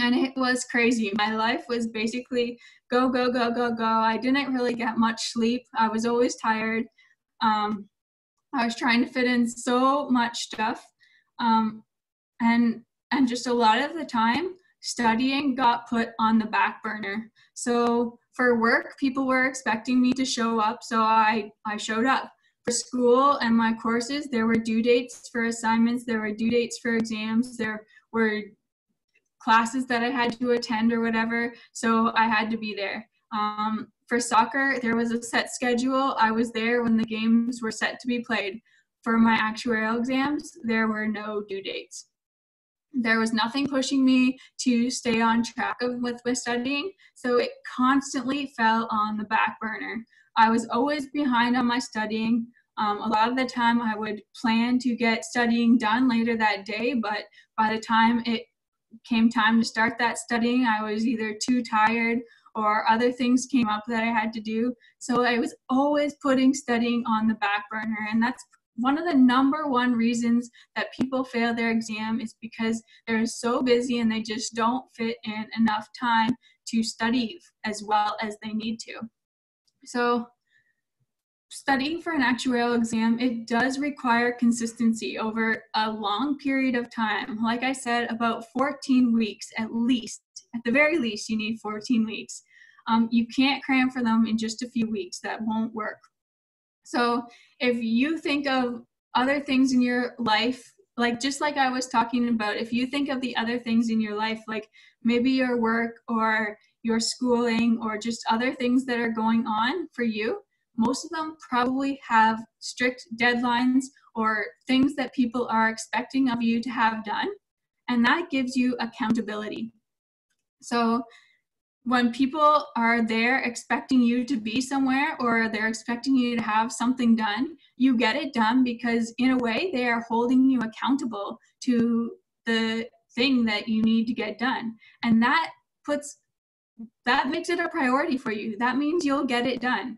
And it was crazy. My life was basically go, go, go, go, go. I didn't really get much sleep. I was always tired. Um, I was trying to fit in so much stuff. Um, and, and just a lot of the time, studying got put on the back burner. So for work, people were expecting me to show up, so I, I showed up. For school and my courses, there were due dates for assignments, there were due dates for exams, there were classes that I had to attend or whatever, so I had to be there. Um, for soccer, there was a set schedule. I was there when the games were set to be played. For my actuarial exams, there were no due dates. There was nothing pushing me to stay on track of with my studying, so it constantly fell on the back burner. I was always behind on my studying. Um, a lot of the time I would plan to get studying done later that day, but by the time it came time to start that studying, I was either too tired or other things came up that I had to do. So I was always putting studying on the back burner, and that's one of the number one reasons that people fail their exam is because they're so busy and they just don't fit in enough time to study as well as they need to. So studying for an actuarial exam, it does require consistency over a long period of time. Like I said, about fourteen weeks at least. At the very least, you need fourteen weeks. Um, you can't cram for them in just a few weeks. That won't work. So if you think of other things in your life, like just like I was talking about, if you think of the other things in your life, like maybe your work or your schooling or just other things that are going on for you, most of them probably have strict deadlines or things that people are expecting of you to have done, and that gives you accountability. So when people are there expecting you to be somewhere or they're expecting you to have something done, you get it done because in a way they are holding you accountable to the thing that you need to get done. And that puts, that makes it a priority for you. That means you'll get it done.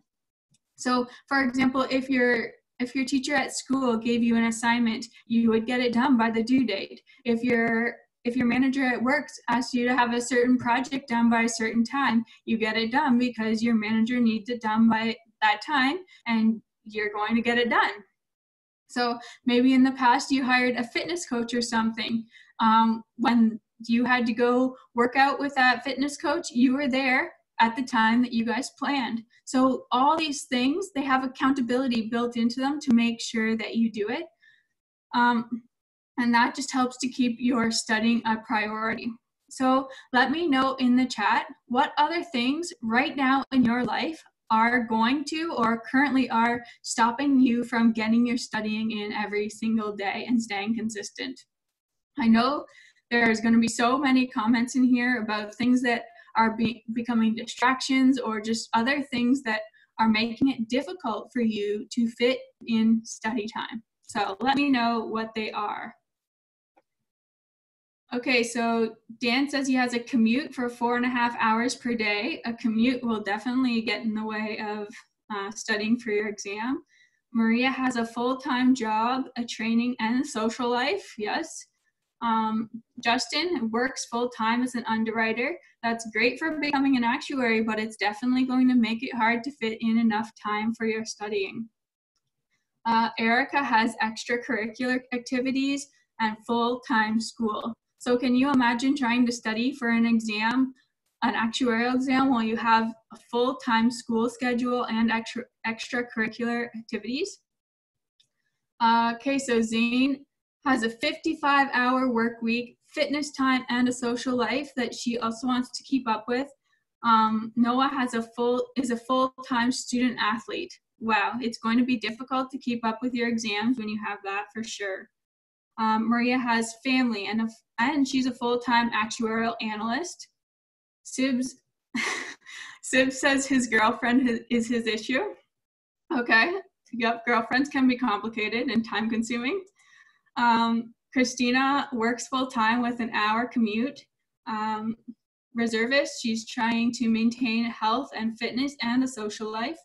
So for example, if you're If your teacher at school gave you an assignment, you would get it done by the due date. If your if your manager at work asks you to have a certain project done by a certain time, you get it done because your manager needs it done by that time, and you're going to get it done. So maybe in the past you hired a fitness coach or something. Um, when you had to go work out with that fitness coach, you were there at the time that you guys planned. So all these things, they have accountability built into them to make sure that you do it. Um, and that just helps to keep your studying a priority. So let me know in the chat what other things right now in your life are going to or currently are stopping you from getting your studying in every single day and staying consistent. I know there's going to be so many comments in here about things that are be becoming distractions or just other things that are making it difficult for you to fit in study time. So let me know what they are. Okay, so Dan says he has a commute for four and a half hours per day. A commute will definitely get in the way of uh, studying for your exam. Maria has a full-time job, a training and social life, yes. Um, Justin works full-time as an underwriter. That's great for becoming an actuary, but it's definitely going to make it hard to fit in enough time for your studying. Uh, Erica has extracurricular activities. and full-time school. So can you imagine trying to study for an exam, an actuarial exam, while you have a full-time school schedule and extra extracurricular activities? Uh, okay, so Zane has a fifty-five hour work week, fitness time, and a social life that she also wants to keep up with. Um, Noah has a full, is a full-time student athlete. Wow, it's going to be difficult to keep up with your exams when you have that, for sure. Um, Maria has family, and, a, and she's a full-time actuarial analyst. Sibs, Sib says his girlfriend is his issue. Okay, yep, girlfriends can be complicated and time-consuming. Um, Christina works full-time with an hour commute. Um, reservist, she's trying to maintain health and fitness and a social life.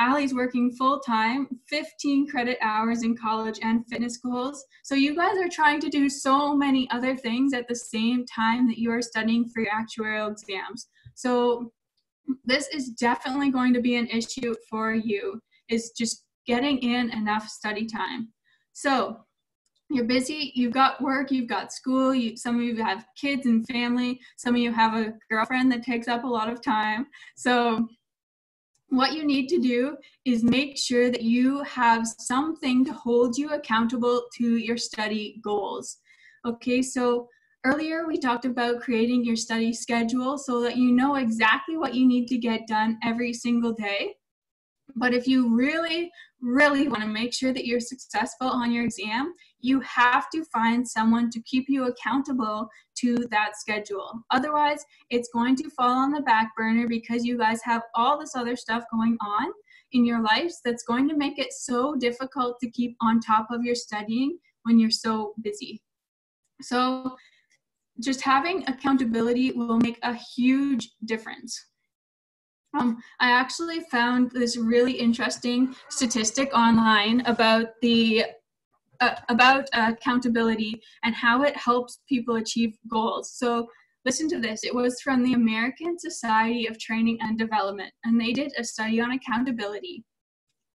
Allie's working full-time, fifteen credit hours in college and fitness goals. So you guys are trying to do so many other things at the same time that you are studying for your actuarial exams. So this is definitely going to be an issue for you, is just getting in enough study time. So you're busy, you've got work, you've got school, you, some of you have kids and family, some of you have a girlfriend that takes up a lot of time. So what you need to do is make sure that you have something to hold you accountable to your study goals. Okay, so earlier we talked about creating your study schedule so that you know exactly what you need to get done every single day. But if you really, really want to make sure that you're successful on your exam, you have to find someone to keep you accountable to that schedule. Otherwise, it's going to fall on the back burner because you guys have all this other stuff going on in your lives that's going to make it so difficult to keep on top of your studying when you're so busy. So just having accountability will make a huge difference. Um, I actually found this really interesting statistic online about the uh, about accountability and how it helps people achieve goals. So listen to this. It was from the American Society of Training and Development, and they did a study on accountability.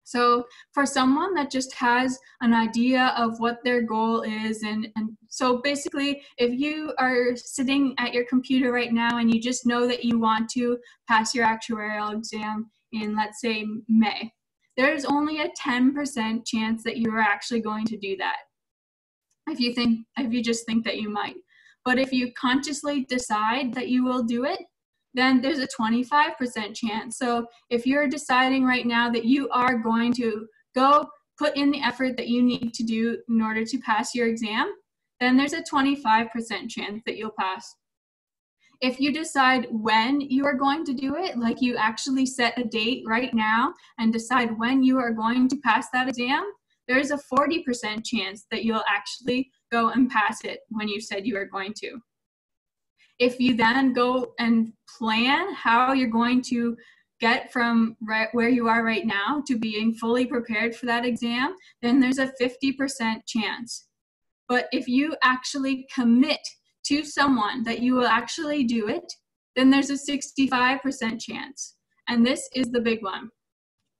So for someone that just has an idea of what their goal is, and, and so basically if you are sitting at your computer right now and you just know that you want to pass your actuarial exam in, let's say, May, there's only a ten percent chance that you're actually going to do that, if you think, if you just think that you might. But if you consciously decide that you will do it, then there's a twenty-five percent chance. So if you're deciding right now that you are going to go put in the effort that you need to do in order to pass your exam, then there's a twenty-five percent chance that you'll pass. If you decide when you are going to do it, like you actually set a date right now and decide when you are going to pass that exam, there's a forty percent chance that you'll actually go and pass it when you said you are going to. If you then go and plan how you're going to get from right where you are right now to being fully prepared for that exam, then there's a fifty percent chance. But if you actually commit to someone that you will actually do it, then there's a sixty-five percent chance. And this is the big one.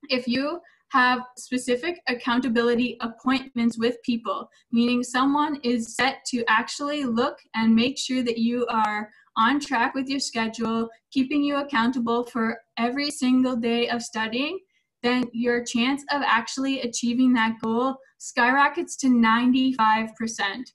If you have specific accountability appointments with people, meaning someone is set to actually look and make sure that you are on track with your schedule, keeping you accountable for every single day of studying, then your chance of actually achieving that goal skyrockets to ninety-five percent.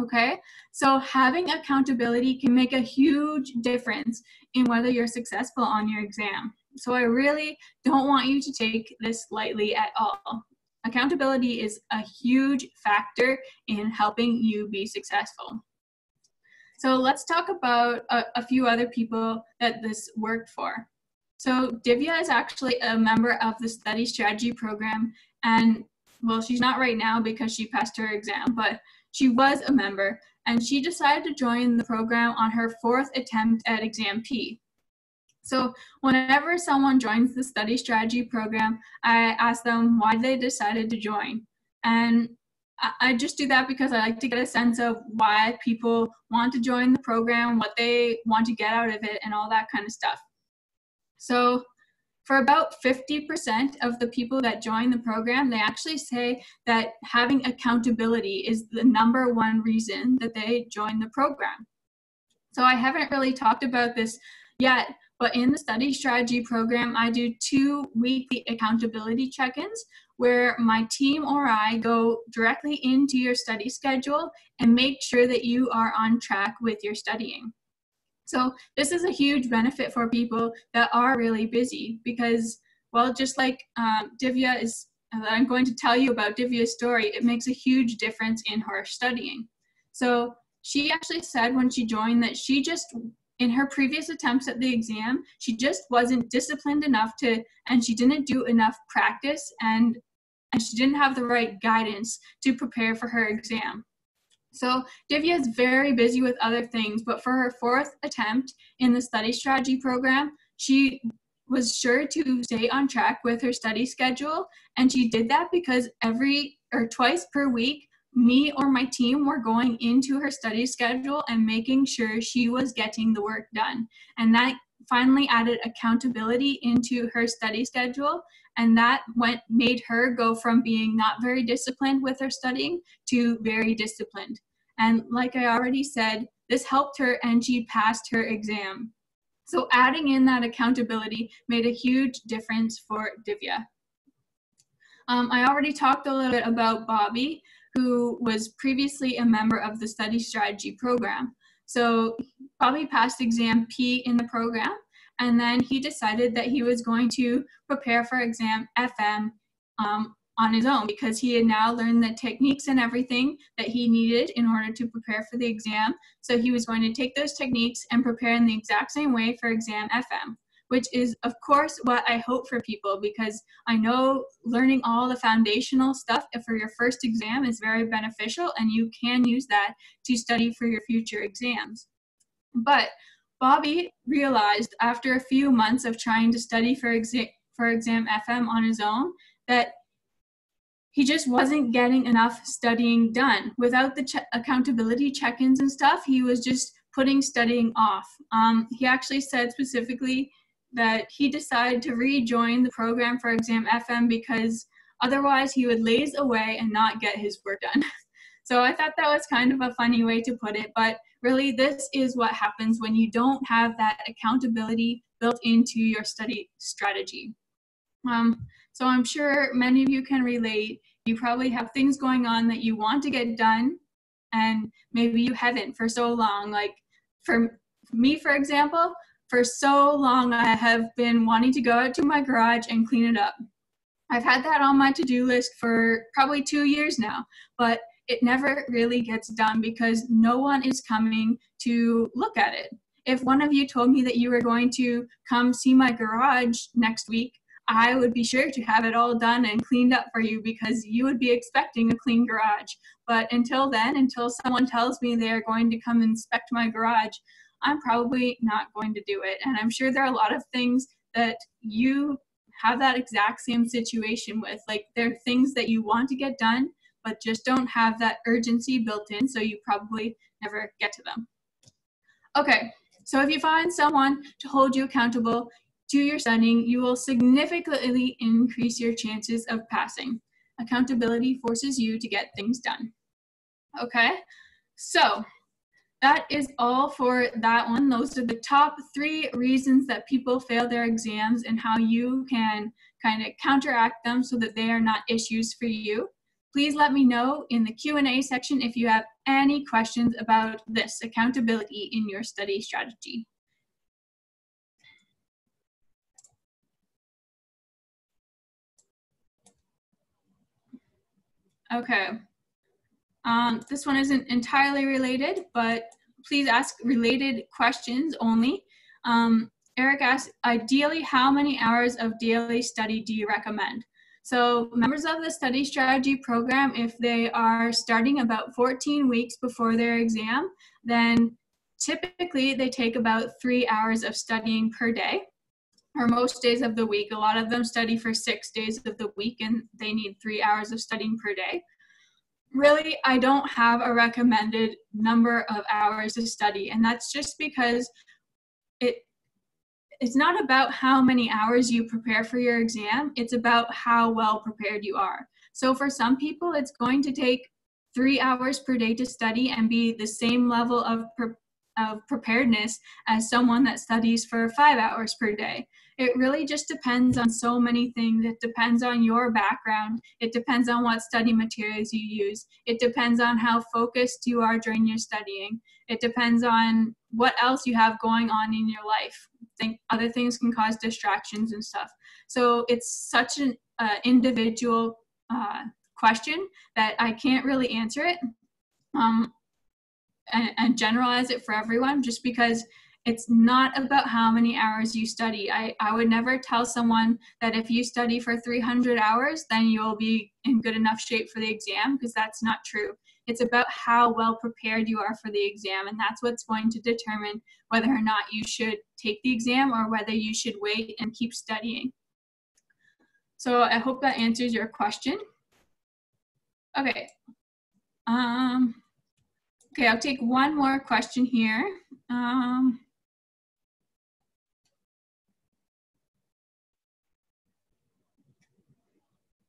Okay, so having accountability can make a huge difference in whether you're successful on your exam. So I really don't want you to take this lightly at all. Accountability is a huge factor in helping you be successful. So let's talk about a, a few other people that this worked for. So Divya is actually a member of the Study Strategy Program, and well, she's not right now because she passed her exam, but she was a member, and she decided to join the program on her fourth attempt at Exam P. So whenever someone joins the Study Strategy Program, I ask them why they decided to join. And I just do that because I like to get a sense of why people want to join the program, what they want to get out of it, and all that kind of stuff. So For about fifty percent of the people that join the program, they actually say that having accountability is the number one reason that they join the program. So I haven't really talked about this yet, but in the study strategy program, I do two weekly accountability check-ins where my team or I go directly into your study schedule and make sure that you are on track with your studying. So this is a huge benefit for people that are really busy because, well, just like um, Divya is, I'm going to tell you about Divya's story, it makes a huge difference in her studying. So she actually said when she joined that she just, in her previous attempts at the exam, she just wasn't disciplined enough to, and she didn't do enough practice, and, and she didn't have the right guidance to prepare for her exam. So Divya is very busy with other things, but for her fourth attempt in the study strategy program, she was sure to stay on track with her study schedule. And she did that because every or twice per week, me or my team were going into her study schedule and making sure she was getting the work done. And that finally added accountability into her study schedule. And that went, made her go from being not very disciplined with her studying to very disciplined. And like I already said, this helped her and she passed her exam. So adding in that accountability made a huge difference for Divya. Um, I already talked a little bit about Bobby, who was previously a member of the study strategy program. So Bobby passed exam P in the program, and then he decided that he was going to prepare for exam F M um, on his own because he had now learned the techniques and everything that he needed in order to prepare for the exam. So he was going to take those techniques and prepare in the exact same way for exam F M, which is, of course, what I hope for people, because I know learning all the foundational stuff for your first exam is very beneficial, and you can use that to study for your future exams. But Bobby realized after a few months of trying to study for exam, for exam F M on his own that he just wasn't getting enough studying done. Without the che- accountability check-ins and stuff, he was just putting studying off. Um, he actually said specifically that he decided to rejoin the program for exam F M because otherwise he would laze away and not get his work done. So I thought that was kind of a funny way to put it, but really this is what happens when you don't have that accountability built into your study strategy. Um, so I'm sure many of you can relate. You probably have things going on that you want to get done, and maybe you haven't for so long. Like for me, for example, for so long, I have been wanting to go out to my garage and clean it up. I've had that on my to-do list for probably two years now, but it never really gets done because no one is coming to look at it. If one of you told me that you were going to come see my garage next week, I would be sure to have it all done and cleaned up for you because you would be expecting a clean garage. But until then, until someone tells me they're going to come inspect my garage, I'm probably not going to do it. And I'm sure there are a lot of things that you have that exact same situation with. Like there are things that you want to get done, but just don't have that urgency built in, so you probably never get to them. Okay, so if you find someone to hold you accountable to your studying, you will significantly increase your chances of passing. Accountability forces you to get things done. Okay, so that is all for that one. Those are the top three reasons that people fail their exams and how you can kind of counteract them so that they are not issues for you. Please let me know in the Q and A section if you have any questions about this accountability in your study strategy. Okay. Um, this one isn't entirely related, but please ask related questions only. Um, Eric asked, ideally, how many hours of daily study do you recommend? So members of the study strategy program, if they are starting about fourteen weeks before their exam, then typically they take about three hours of studying per day or most days of the week. A lot of them study for six days of the week and they need three hours of studying per day. Really, I don't have a recommended number of hours to study, and that's just because it it's not about how many hours you prepare for your exam, it's about how well prepared you are. So for some people, it's going to take three hours per day to study and be the same level of, pre of preparedness as someone that studies for five hours per day. It really just depends on so many things. It depends on your background. It depends on what study materials you use. It depends on how focused you are during your studying. It depends on what else you have going on in your life. Think other things can cause distractions and stuff. So it's such an uh, individual uh, question that I can't really answer it um, and, and generalize it for everyone, just because it's not about how many hours you study. I, I would never tell someone that if you study for three hundred hours, then you'll be in good enough shape for the exam, because that's not true. It's about how well prepared you are for the exam, and that's what's going to determine whether or not you should take the exam or whether you should wait and keep studying. So I hope that answers your question. Okay. Um, okay, I'll take one more question here. Um,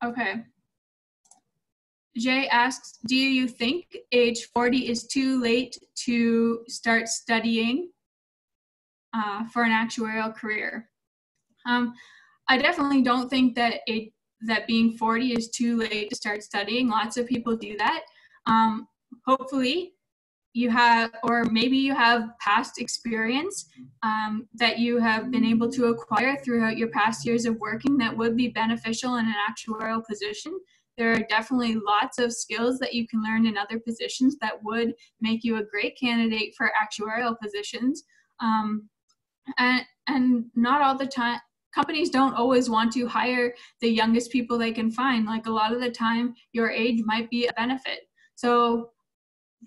okay. Jay asks, do you think age forty is too late to start studying uh, for an actuarial career? Um, I definitely don't think that it, that being forty is too late to start studying. Lots of people do that. Um, hopefully you have, or maybe you have past experience um, that you have been able to acquire throughout your past years of working that would be beneficial in an actuarial position. There are definitely lots of skills that you can learn in other positions that would make you a great candidate for actuarial positions. Um, and, and not all the time, companies don't always want to hire the youngest people they can find. Like, a lot of the time, your age might be a benefit. So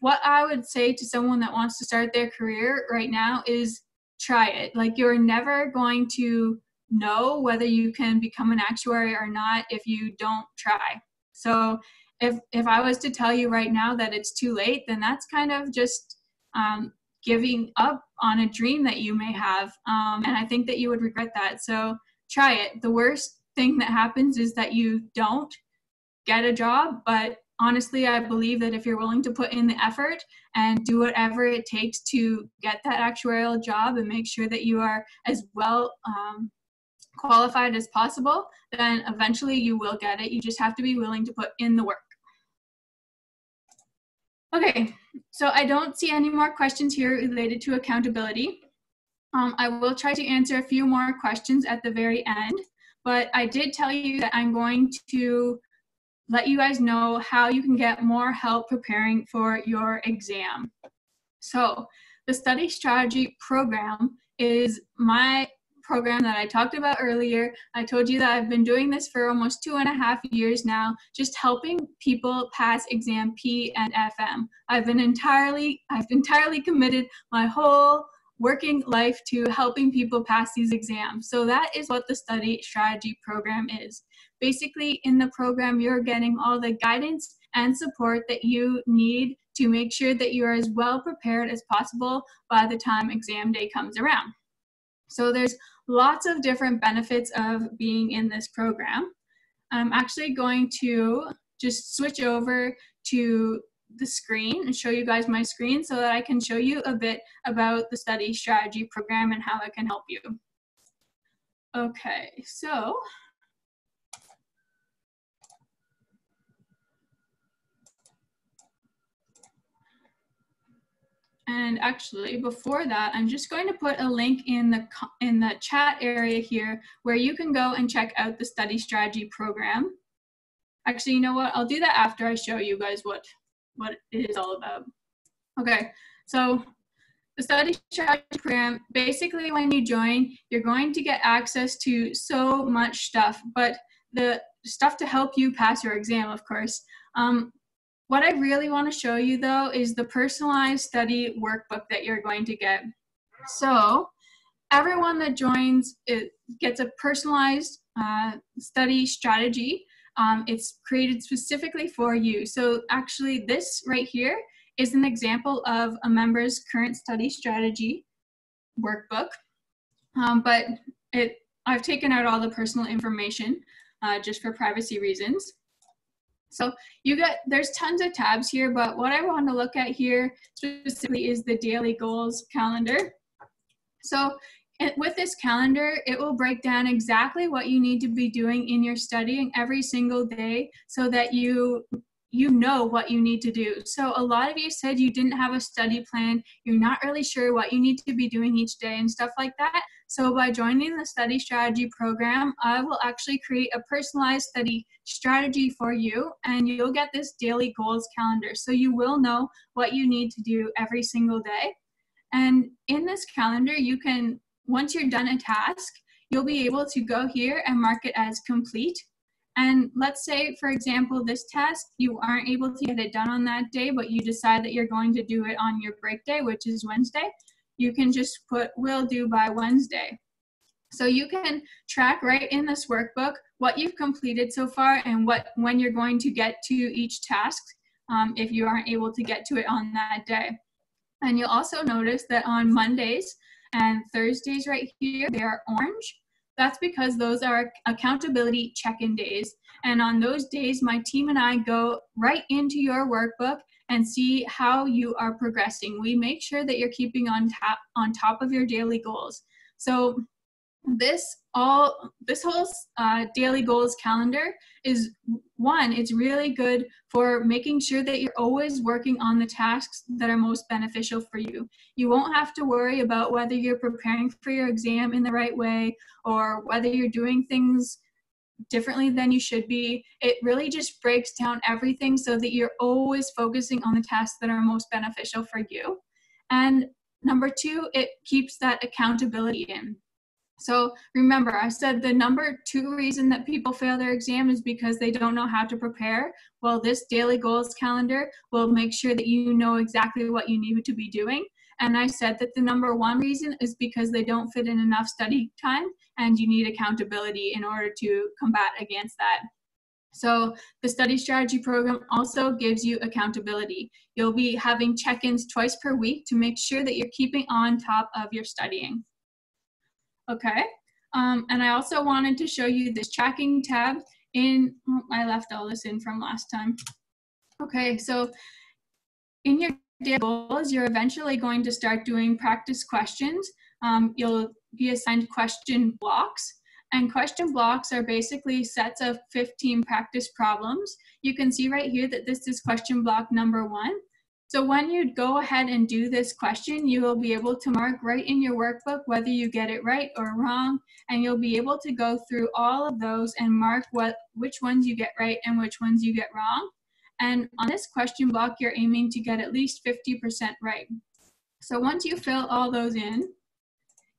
what I would say to someone that wants to start their career right now is try it. Like, you're never going to know whether you can become an actuary or not if you don't try. So if, if I was to tell you right now that it's too late, then that's kind of just um, giving up on a dream that you may have. Um, and I think that you would regret that. So try it. The worst thing that happens is that you don't get a job. But honestly, I believe that if you're willing to put in the effort and do whatever it takes to get that actuarial job and make sure that you are as well um, qualified as possible, then eventually you will get it. You just have to be willing to put in the work. Okay, so I don't see any more questions here related to accountability. Um, I will try to answer a few more questions at the very end, but I did tell you that I'm going to let you guys know how you can get more help preparing for your exam. So the Study Strategy program is my program that I talked about earlier. I told you that I've been doing this for almost two and a half years now, just helping people pass Exam P and F M. I've been entirely, I've entirely committed my whole working life to helping people pass these exams. So that is what the Study Strategy program is. Basically, in the program, you're getting all the guidance and support that you need to make sure that you're as well prepared as possible by the time exam day comes around. So there's lots of different benefits of being in this program. I'm actually going to just switch over to the screen and show you guys my screen so that I can show you a bit about the Study Strategy program and how it can help you. Okay, so and actually, before that, I'm just going to put a link in the, in the chat area here where you can go and check out the Study Strategy program. Actually, you know what? I'll do that after I show you guys what, what it is all about. Okay, so the Study Strategy program, basically when you join, you're going to get access to so much stuff, but the stuff to help you pass your exam, of course. Um, What I really want to show you, though, is the personalized study workbook that you're going to get. So everyone that joins it gets a personalized uh, study strategy. Um, it's created specifically for you. So actually, this right here is an example of a member's current study strategy workbook. Um, but it, I've taken out all the personal information uh, just for privacy reasons. So you got, there's tons of tabs here, but what I want to look at here specifically is the daily goals calendar. So it, with this calendar, it will break down exactly what you need to be doing in your studying every single day so that you you know what you need to do. So a lot of you said you didn't have a study plan, you're not really sure what you need to be doing each day and stuff like that. So by joining the study strategy program, I will actually create a personalized study strategy for you, and you'll get this daily goals calendar. So you will know what you need to do every single day. And in this calendar, you can, once you're done a task, you'll be able to go here and mark it as complete. And let's say, for example, this task, you aren't able to get it done on that day, but you decide that you're going to do it on your break day, which is Wednesday. You can just put will do by Wednesday. So you can track right in this workbook what you've completed so far and what when you're going to get to each task um, if you aren't able to get to it on that day. And you'll also notice that on Mondays and Thursdays right here, they are orange. That's because those are accountability check-in days. And on those days, my team and I go right into your workbook and see how you are progressing. We make sure that you're keeping on top, on top of your daily goals. So this, all, this whole uh, daily goals calendar is, one, it's really good for making sure that you're always working on the tasks that are most beneficial for you. You won't have to worry about whether you're preparing for your exam in the right way or whether you're doing things differently than you should be. It really just breaks down everything so that you're always focusing on the tasks that are most beneficial for you. And number two, it keeps that accountability in. So remember, I said the number two reason that people fail their exam is because they don't know how to prepare. Well, this daily goals calendar will make sure that you know exactly what you need to be doing. And I said that the number one reason is because they don't fit in enough study time, and you need accountability in order to combat against that. So the study strategy program also gives you accountability. You'll be having check-ins twice per week to make sure that you're keeping on top of your studying. Okay, um, and I also wanted to show you this tracking tab in, oh, I left all this in from last time. Okay, so in your daily goals, you're eventually going to start doing practice questions. Um, you'll be assigned question blocks, and question blocks are basically sets of fifteen practice problems. You can see right here that this is question block number one. So when you go ahead and do this question, you will be able to mark right in your workbook whether you get it right or wrong, and you'll be able to go through all of those and mark what, which ones you get right and which ones you get wrong. And on this question block, you're aiming to get at least fifty percent right. So once you fill all those in,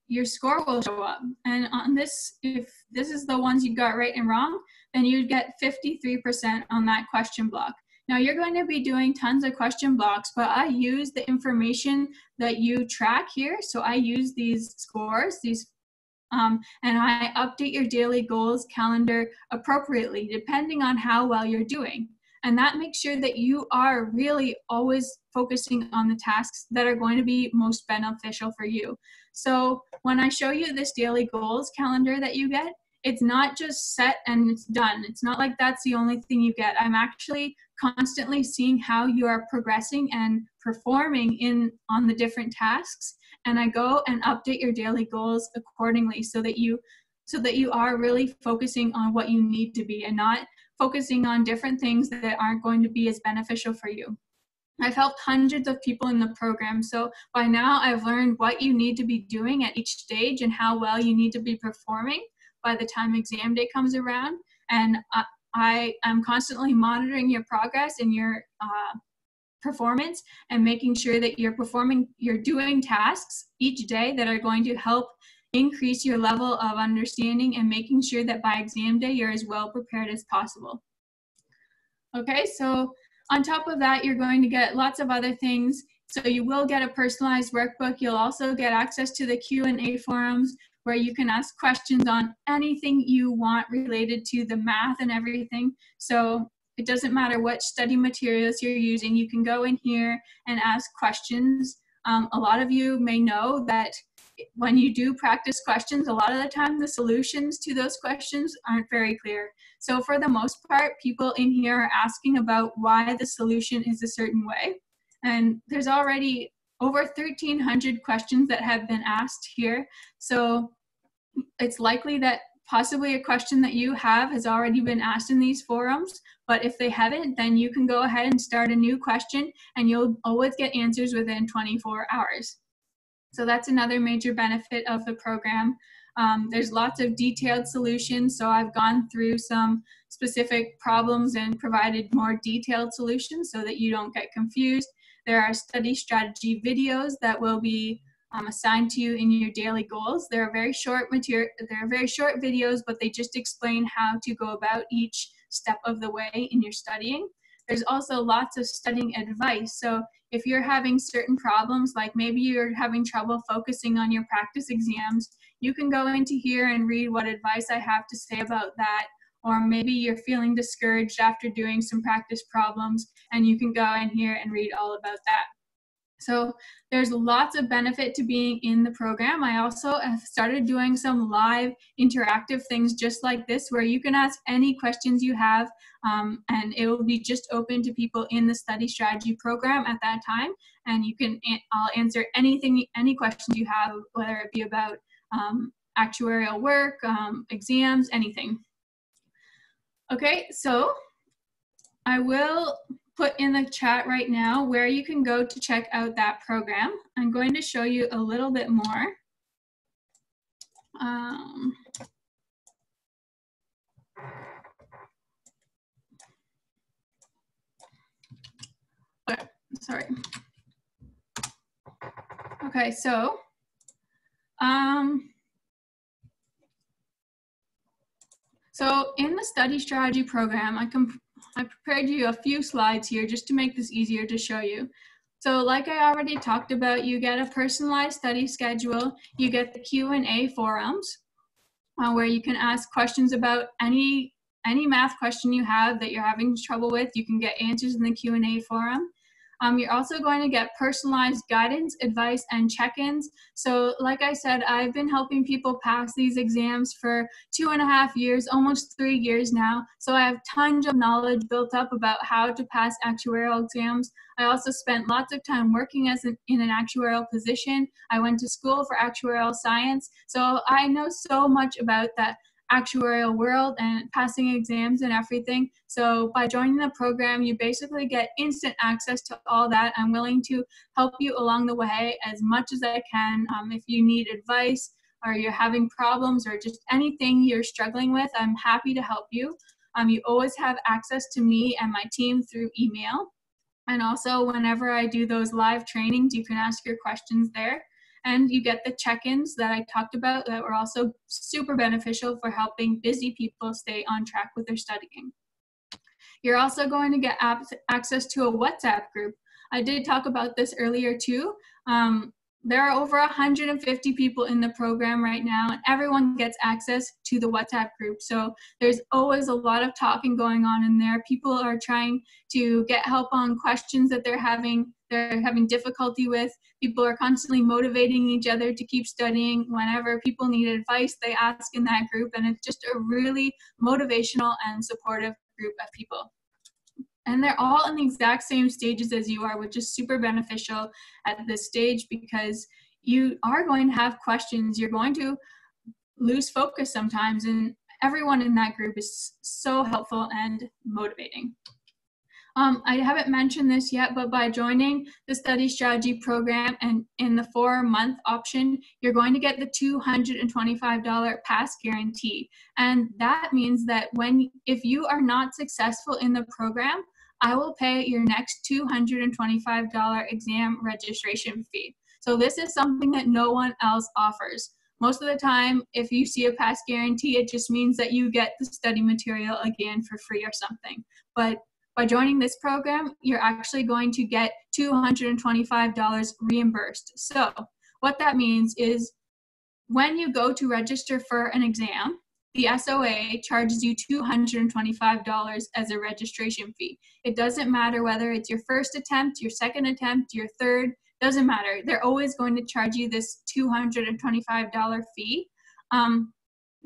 your score will show up. And on this, if this is the ones you got right and wrong, then you'd get fifty-three percent on that question block. Now, you're going to be doing tons of question blocks, but I use the information that you track here. So I use these scores, these, um, and I update your daily goals calendar appropriately, depending on how well you're doing. And that makes sure that you are really always focusing on the tasks that are going to be most beneficial for you. So when I show you this daily goals calendar that you get, it's not just set and it's done. It's not like that's the only thing you get. I'm actually constantly seeing how you are progressing and performing in on the different tasks, and I go and update your daily goals accordingly so that you so that you are really focusing on what you need to be and not focusing on different things that aren't going to be as beneficial for you. I've helped hundreds of people in the program, so by now I've learned what you need to be doing at each stage and how well you need to be performing by the time exam day comes around. And I, I am constantly monitoring your progress and your uh, performance and making sure that you're performing, you're doing tasks each day that are going to help increase your level of understanding and making sure that by exam day you're as well prepared as possible. Okay, so on top of that, you're going to get lots of other things. So you will get a personalized workbook. You'll also get access to the Q and A forums, where you can ask questions on anything you want related to the math and everything. So it doesn't matter what study materials you're using, you can go in here and ask questions. Um, a lot of you may know that when you do practice questions, a lot of the time the solutions to those questions aren't very clear. So for the most part, people in here are asking about why the solution is a certain way. And there's already over thirteen hundred questions that have been asked here. So it's likely that possibly a question that you have has already been asked in these forums, but if they haven't, then you can go ahead and start a new question and you'll always get answers within twenty-four hours. So that's another major benefit of the program. Um, there's lots of detailed solutions, so I've gone through some specific problems and provided more detailed solutions so that you don't get confused. There are study strategy videos that will be Um, assigned to you in your daily goals. They're very short material, they're very short videos, but they just explain how to go about each step of the way in your studying. There's also lots of studying advice. So if you're having certain problems, like maybe you're having trouble focusing on your practice exams, you can go into here and read what advice I have to say about that. Or maybe you're feeling discouraged after doing some practice problems, and you can go in here and read all about that. So there's lots of benefit to being in the program. I also have started doing some live interactive things just like this, where you can ask any questions you have, um, and it will be just open to people in the study strategy program at that time. And you can, I'll answer anything, any questions you have, whether it be about um, actuarial work, um, exams, anything. Okay, so I will put in the chat right now where you can go to check out that program. I'm going to show you a little bit more. Um, okay, sorry. Okay, so um, so in the study strategy program, I can I prepared you a few slides here just to make this easier to show you. So like I already talked about, you get a personalized study schedule, you get the Q and A forums uh, where you can ask questions about any, any math question you have that you're having trouble with. You can get answers in the Q and A forum. Um, you're also going to get personalized guidance, advice, and check-ins. So like I said, I've been helping people pass these exams for two and a half years, almost three years now. So I have tons of knowledge built up about how to pass actuarial exams. I also spent lots of time working as an, in an actuarial position. I went to school for actuarial science. So I know so much about that actuarial world and passing exams and everything. So by joining the program, you basically get instant access to all that. I'm willing to help you along the way as much as I can. Um, if you need advice or you're having problems or just anything you're struggling with, I'm happy to help you. Um, you always have access to me and my team through email. And also whenever I do those live trainings, you can ask your questions there. And you get the check-ins that I talked about that were also super beneficial for helping busy people stay on track with their studying. You're also going to get access to a WhatsApp group. I did talk about this earlier too. Um, there are over one hundred fifty people in the program right now, and everyone gets access to the WhatsApp group. So there's always a lot of talking going on in there. People are trying to get help on questions that they're having, they're having difficulty with. People are constantly motivating each other to keep studying. Whenever people need advice, they ask in that group, and it's just a really motivational and supportive group of people. And they're all in the exact same stages as you are, which is super beneficial at this stage because you are going to have questions. You're going to lose focus sometimes, and everyone in that group is so helpful and motivating. Um, I haven't mentioned this yet, but by joining the study strategy program and in the four month option, you're going to get the two hundred twenty-five dollar pass guarantee. And that means that when, if you are not successful in the program, I will pay your next two hundred twenty-five dollar exam registration fee. So this is something that no one else offers. Most of the time, if you see a pass guarantee, it just means that you get the study material again for free or something. But by joining this program, you're actually going to get two hundred twenty-five dollars reimbursed. So what that means is when you go to register for an exam, the S O A charges you two hundred twenty-five dollars as a registration fee. It doesn't matter whether it's your first attempt, your second attempt, your third, doesn't matter. They're always going to charge you this two hundred twenty-five dollar fee. Um,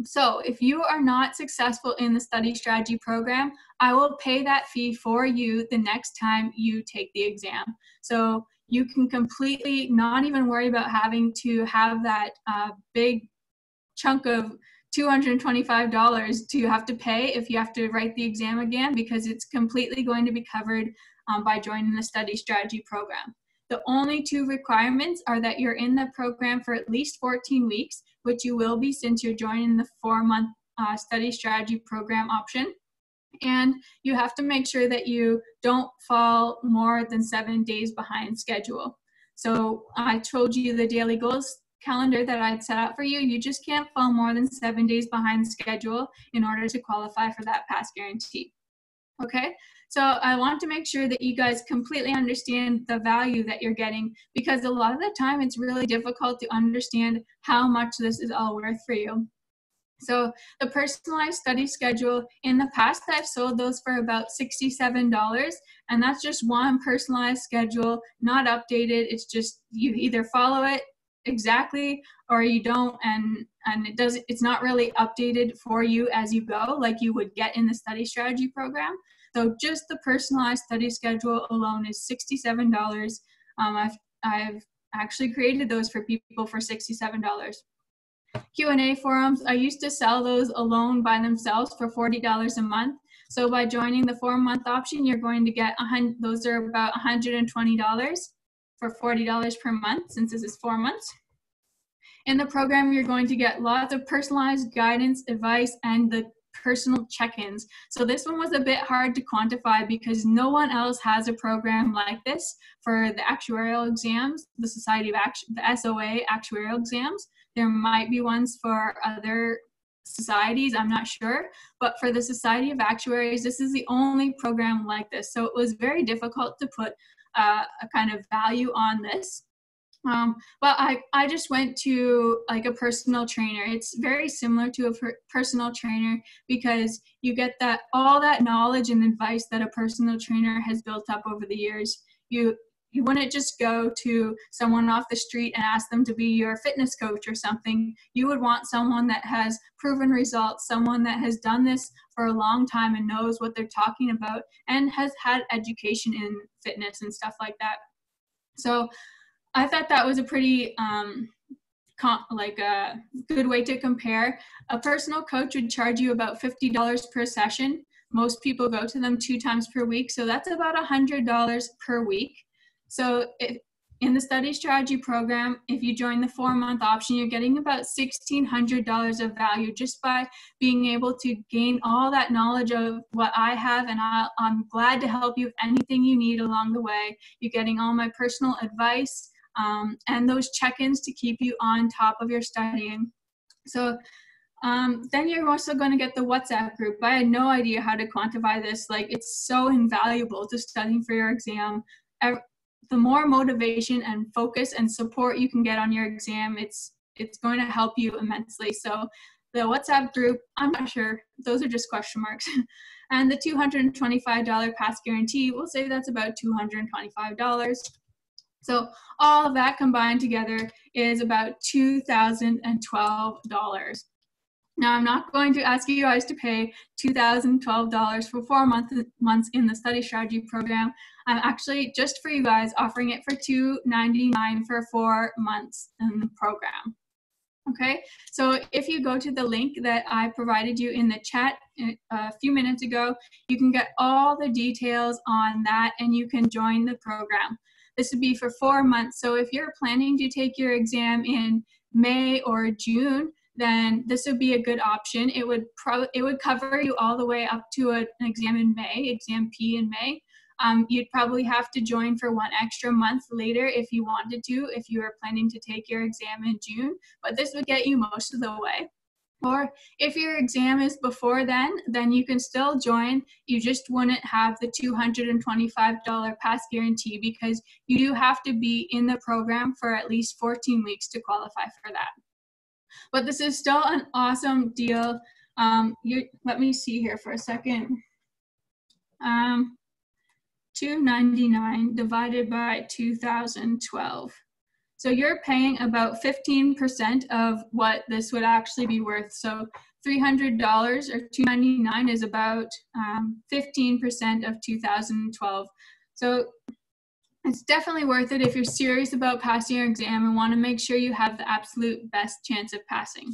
so if you are not successful in the study strategy program, I will pay that fee for you the next time you take the exam. So you can completely not even worry about having to have that uh, big chunk of two hundred twenty-five dollars to have to pay if you have to write the exam again, because it's completely going to be covered um, by joining the study strategy program. The only two requirements are that you're in the program for at least fourteen weeks, which you will be since you're joining the four-month uh, study strategy program option. And you have to make sure that you don't fall more than seven days behind schedule. So I told you the daily goals calendar that I'd set out for you. You just can't fall more than seven days behind schedule in order to qualify for that pass guarantee. Okay, so I want to make sure that you guys completely understand the value that you're getting, because a lot of the time it's really difficult to understand how much this is all worth for you. So the personalized study schedule, in the past I've sold those for about sixty-seven dollars, and that's just one personalized schedule, not updated. It's just you either follow it exactly or you don't, and and it doesn't, it's not really updated for you as you go like you would get in the study strategy program. So just the personalized study schedule alone is sixty-seven dollars. um, I've, I've actually created those for people for sixty-seven dollars. Q and A forums, I used to sell those alone by themselves for forty dollars a month. So by joining the four month option, you're going to get a hundred, those are about one hundred twenty dollars for forty dollars per month, since this is four months. In the program, you're going to get lots of personalized guidance, advice, and the personal check-ins. So this one was a bit hard to quantify because no one else has a program like this for the actuarial exams, the Society of Actu- the S O A actuarial exams. There might be ones for other societies, I'm not sure, but for the Society of Actuaries, this is the only program like this. So it was very difficult to put Uh, a kind of value on this. Um, but I, I just went to like a personal trainer. It's very similar to a per personal trainer because you get that all that knowledge and advice that a personal trainer has built up over the years. You, you wouldn't just go to someone off the street and ask them to be your fitness coach or something. You would want someone that has proven results, someone that has done this for a long time and knows what they're talking about and has had education in fitness and stuff like that. So I thought that was a pretty um, like a good way to compare. A personal coach would charge you about fifty dollars per session. Most people go to them two times per week, so that's about one hundred dollars per week. So if, in the study strategy program, if you join the four-month option, you're getting about sixteen hundred dollars of value just by being able to gain all that knowledge of what I have, and I'll, I'm glad to help you with anything you need along the way. You're getting all my personal advice um, and those check-ins to keep you on top of your studying. So Um, then you're also going to get the WhatsApp group. I had no idea how to quantify this. Like, it's so invaluable to studying for your exam. I, The more motivation and focus and support you can get on your exam, it's it's going to help you immensely. So the WhatsApp group, I'm not sure. Those are just question marks. And the two hundred twenty-five dollar pass guarantee, we'll say that's about two hundred twenty-five dollars. So all of that combined together is about two thousand twelve dollars. Now, I'm not going to ask you guys to pay two thousand twelve dollars for four month, months in the study strategy program. I'm actually, just for you guys, offering it for two ninety-nine for four months in the program. Okay, so if you go to the link that I provided you in the chat a few minutes ago, you can get all the details on that and you can join the program. This would be for four months. So if you're planning to take your exam in May or June, then this would be a good option. It would probably it would cover you all the way up to a, an exam in May, Exam P in May. Um, you'd probably have to join for one extra month later if you wanted to, if you were planning to take your exam in June, but this would get you most of the way. Or if your exam is before then, then you can still join. You just wouldn't have the two hundred twenty-five dollar pass guarantee because you do have to be in the program for at least fourteen weeks to qualify for that. But this is still an awesome deal. Um, you, let me see here for a second. Um, two ninety-nine divided by two thousand twelve. So you're paying about fifteen percent of what this would actually be worth. So three hundred dollars or two ninety-nine is about um, fifteen percent of two thousand twelve. So it's definitely worth it if you're serious about passing your exam and want to make sure you have the absolute best chance of passing.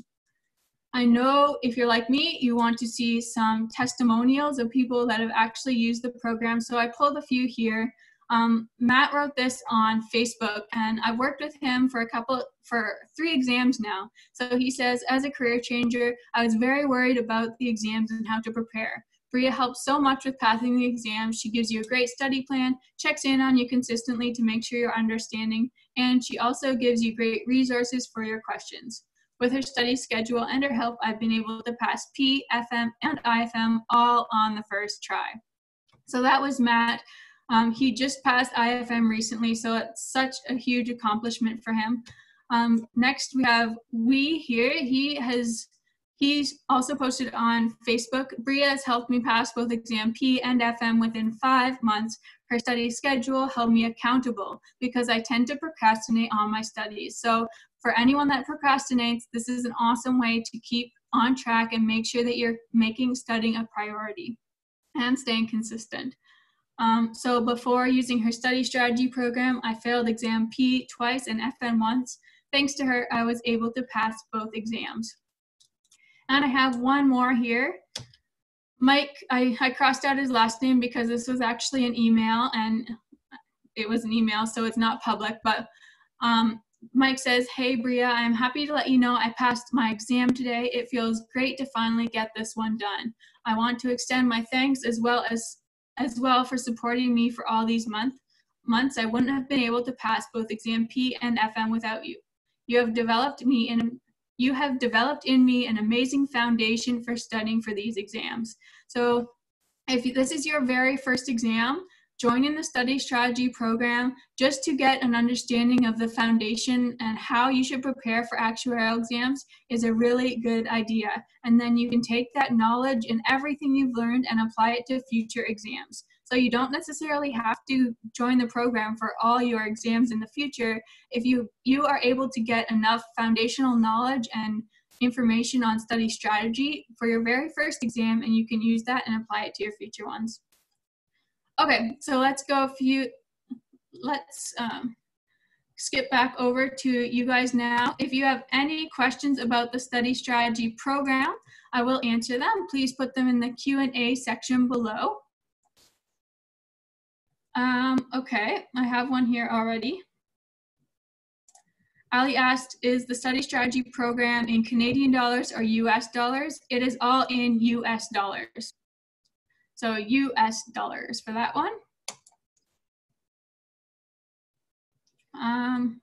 I know if you're like me, you want to see some testimonials of people that have actually used the program. So I pulled a few here. Um, Matt wrote this on Facebook, and I've worked with him for a couple, for three exams now. So he says, as a career changer, I was very worried about the exams and how to prepare. Bria helps so much with passing the exams. She gives you a great study plan, checks in on you consistently to make sure you're understanding, and she also gives you great resources for your questions. With her study schedule and her help, I've been able to pass P, F M, and I F M all on the first try. So that was Matt. Um, he just passed I F M recently, so it's such a huge accomplishment for him. Um, next, we have Wee here. He has, he's also posted on Facebook, Bria has helped me pass both Exam P and F M within five months. Her study schedule held me accountable because I tend to procrastinate on my studies. So for anyone that procrastinates, this is an awesome way to keep on track and make sure that you're making studying a priority and staying consistent. Um, so before using her study strategy program, I failed Exam P twice and F N once. Thanks to her, I was able to pass both exams. And I have one more here. Mike, I, I crossed out his last name because this was actually an email, and it was an email, so it's not public, but um, Mike says, hey Bria, I'm happy to let you know I passed my exam today. It feels great to finally get this one done. I want to extend my thanks as well as as well for supporting me for all these month, months. I wouldn't have been able to pass both Exam P and F M without you. You have developed me in, you have developed in me an amazing foundation for studying for these exams. So if this is your very first exam, join in the study strategy program just to get an understanding of the foundation and how you should prepare for actuarial exams is a really good idea. And then you can take that knowledge and everything you've learned and apply it to future exams. So you don't necessarily have to join the program for all your exams in the future. If you, you are able to get enough foundational knowledge and information on study strategy for your very first exam, and you can use that and apply it to your future ones. Okay, so let's go a few, let's um, skip back over to you guys now. If you have any questions about the study strategy program, I will answer them. Please put them in the Q and A section below. Um, okay, I have one here already. Ali asked, is the study strategy program in Canadian dollars or U S dollars? It is all in U S dollars. So U S dollars for that one. Um,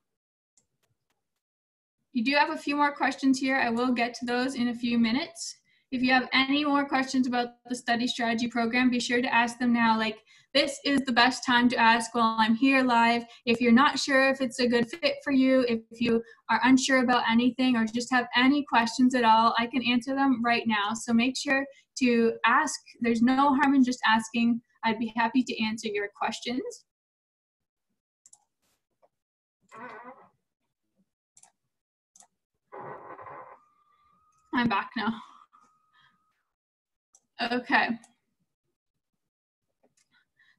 you do have a few more questions here. I will get to those in a few minutes. If you have any more questions about the study strategy program, be sure to ask them now. Like, this is the best time to ask while I'm here live. If you're not sure if it's a good fit for you, if you are unsure about anything or just have any questions at all, I can answer them right now. So make sure to ask. There's no harm in just asking. I'd be happy to answer your questions. I'm back now. Okay,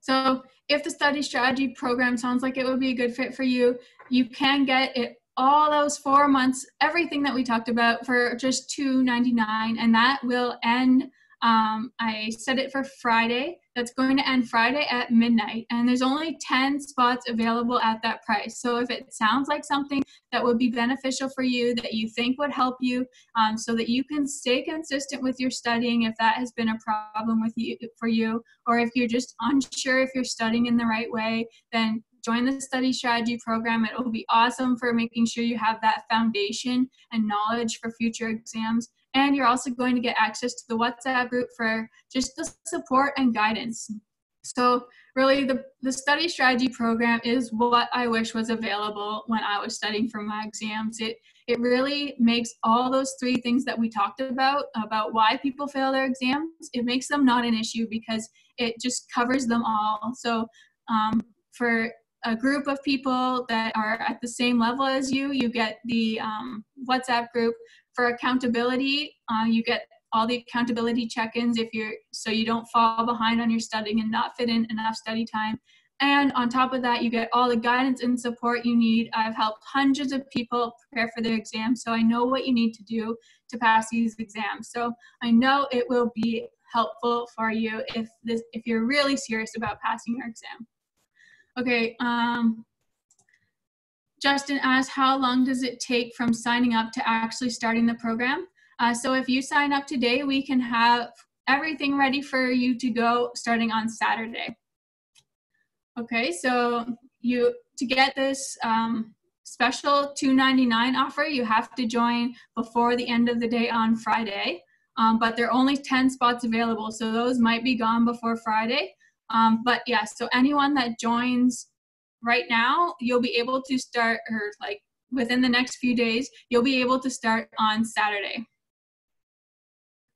so if the study strategy program sounds like it would be a good fit for you, you can get it all those four months, everything that we talked about for just two ninety-nine, and that will end, um, I set it for Friday, that's going to end Friday at midnight, and there's only ten spots available at that price. So if it sounds like something that would be beneficial for you, that you think would help you, um, so that you can stay consistent with your studying if that has been a problem with you, for you, or if you're just unsure if you're studying in the right way, then join the study strategy program. It will be awesome for making sure you have that foundation and knowledge for future exams. And you're also going to get access to the WhatsApp group for just the support and guidance. So really the, the study strategy program is what I wish was available when I was studying for my exams. It, it really makes all those three things that we talked about, about why people fail their exams, it makes them not an issue because it just covers them all. So Um, for a group of people that are at the same level as you, you get the um, WhatsApp group. For accountability, uh, you get all the accountability check-ins if you're, so you don't fall behind on your studying and not fit in enough study time. And on top of that, you get all the guidance and support you need. I've helped hundreds of people prepare for their exams, so I know what you need to do to pass these exams. So I know it will be helpful for you if this, if you're really serious about passing your exam. Okay, um, Justin asked, how long does it take from signing up to actually starting the program? Uh, so if you sign up today, we can have everything ready for you to go starting on Saturday. Okay, so you to get this um, special two ninety-nine offer, you have to join before the end of the day on Friday, um, but there are only ten spots available, so those might be gone before Friday. Um, but yeah, so anyone that joins right now, you'll be able to start, or like within the next few days, you'll be able to start on Saturday.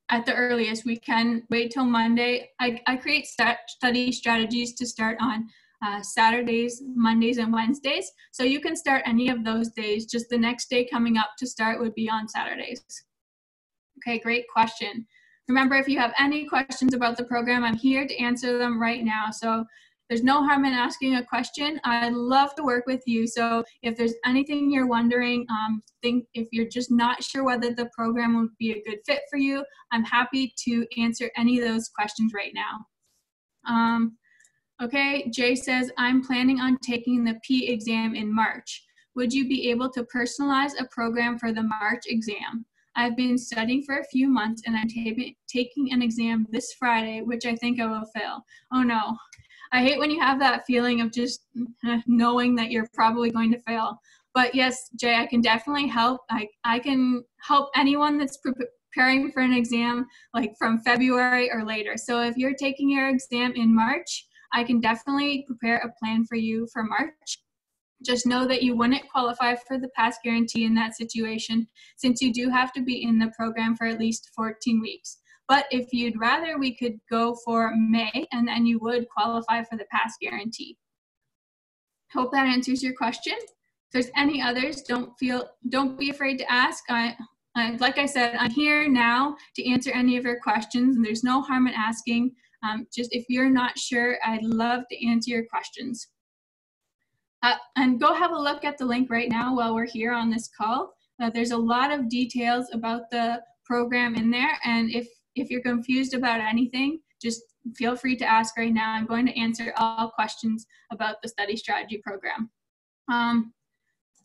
At the earliest, we can wait till Monday. I, I create stat study strategies to start on uh, Saturdays, Mondays, and Wednesdays. So you can start any of those days. Just the next day coming up to start would be on Saturdays. Okay, great question. Remember, if you have any questions about the program, I'm here to answer them right now. So there's no harm in asking a question. I'd love to work with you. So if there's anything you're wondering, um, think if you're just not sure whether the program would be a good fit for you, I'm happy to answer any of those questions right now. Um, okay, Jay says, I'm planning on taking the P exam in March. Would you be able to personalize a program for the March exam? I've been studying for a few months and I'm taking an exam this Friday, which I think I will fail. Oh no, I hate when you have that feeling of just knowing that you're probably going to fail. But yes, Jay, I can definitely help. I, I can help anyone that's preparing for an exam like from February or later. So if you're taking your exam in March, I can definitely prepare a plan for you for March. Just know that you wouldn't qualify for the pass guarantee in that situation, since you do have to be in the program for at least fourteen weeks. But if you'd rather, we could go for May, and then you would qualify for the pass guarantee. Hope that answers your question. If there's any others, don't feel, don't be afraid to ask. I, I, like I said, I'm here now to answer any of your questions, and there's no harm in asking. Um, just if you're not sure, I'd love to answer your questions. Uh, and go have a look at the link right now while we're here on this call. Uh, there's a lot of details about the program in there, and if, if you're confused about anything, just feel free to ask right now. I'm going to answer all questions about the study strategy program. Um,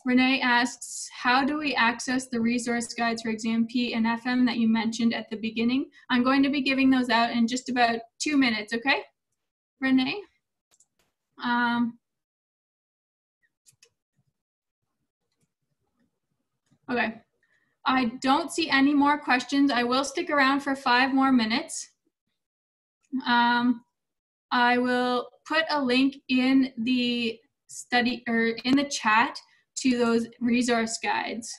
Renee asks, how do we access the resource guides for Exam P and F M that you mentioned at the beginning? I'm going to be giving those out in just about two minutes, okay, Renee? Um, Okay, I don't see any more questions. I will stick around for five more minutes. Um, I will put a link in the study or in the chat to those resource guides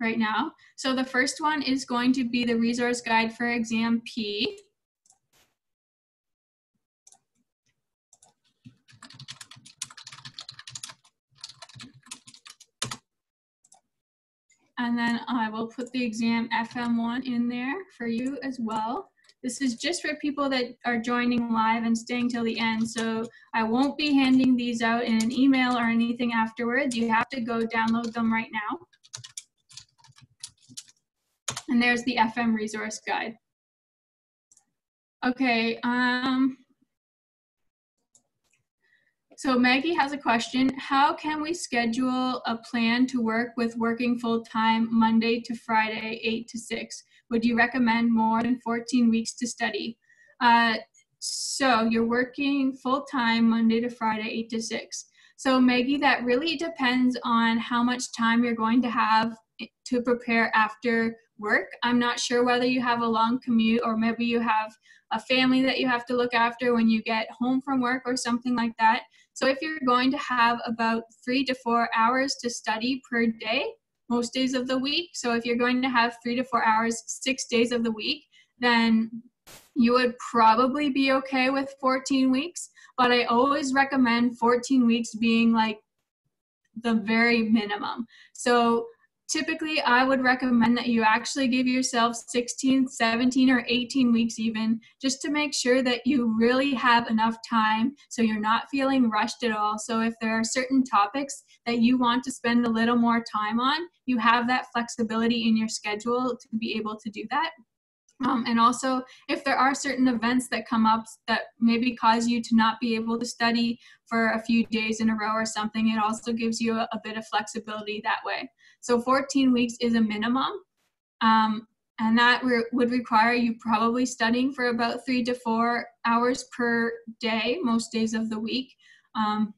right now. So the first one is going to be the resource guide for Exam P. And then I will put the Exam F M one in there for you as well. This is just for people that are joining live and staying till the end. So I won't be handing these out in an email or anything afterwards. You have to go download them right now. And there's the F M resource guide. Okay. Um, So Maggie has a question. How can we schedule a plan to work with working full-time Monday to Friday, eight to six? Would you recommend more than fourteen weeks to study? Uh, so you're working full-time Monday to Friday, eight to six. So Maggie, that really depends on how much time you're going to have to prepare after work. I'm not sure whether you have a long commute or maybe you have a family that you have to look after when you get home from work or something like that. So if you're going to have about three to four hours to study per day, most days of the week, so if you're going to have three to four hours, six days of the week, then you would probably be okay with fourteen weeks, but I always recommend fourteen weeks being like the very minimum. So typically I would recommend that you actually give yourself sixteen, seventeen, or eighteen weeks even, just to make sure that you really have enough time so you're not feeling rushed at all. So if there are certain topics that you want to spend a little more time on, you have that flexibility in your schedule to be able to do that. Um, and also, if there are certain events that come up that maybe cause you to not be able to study for a few days in a row or something, it also gives you a, a bit of flexibility that way. So fourteen weeks is a minimum, um, and that re would require you probably studying for about three to four hours per day, most days of the week. Um,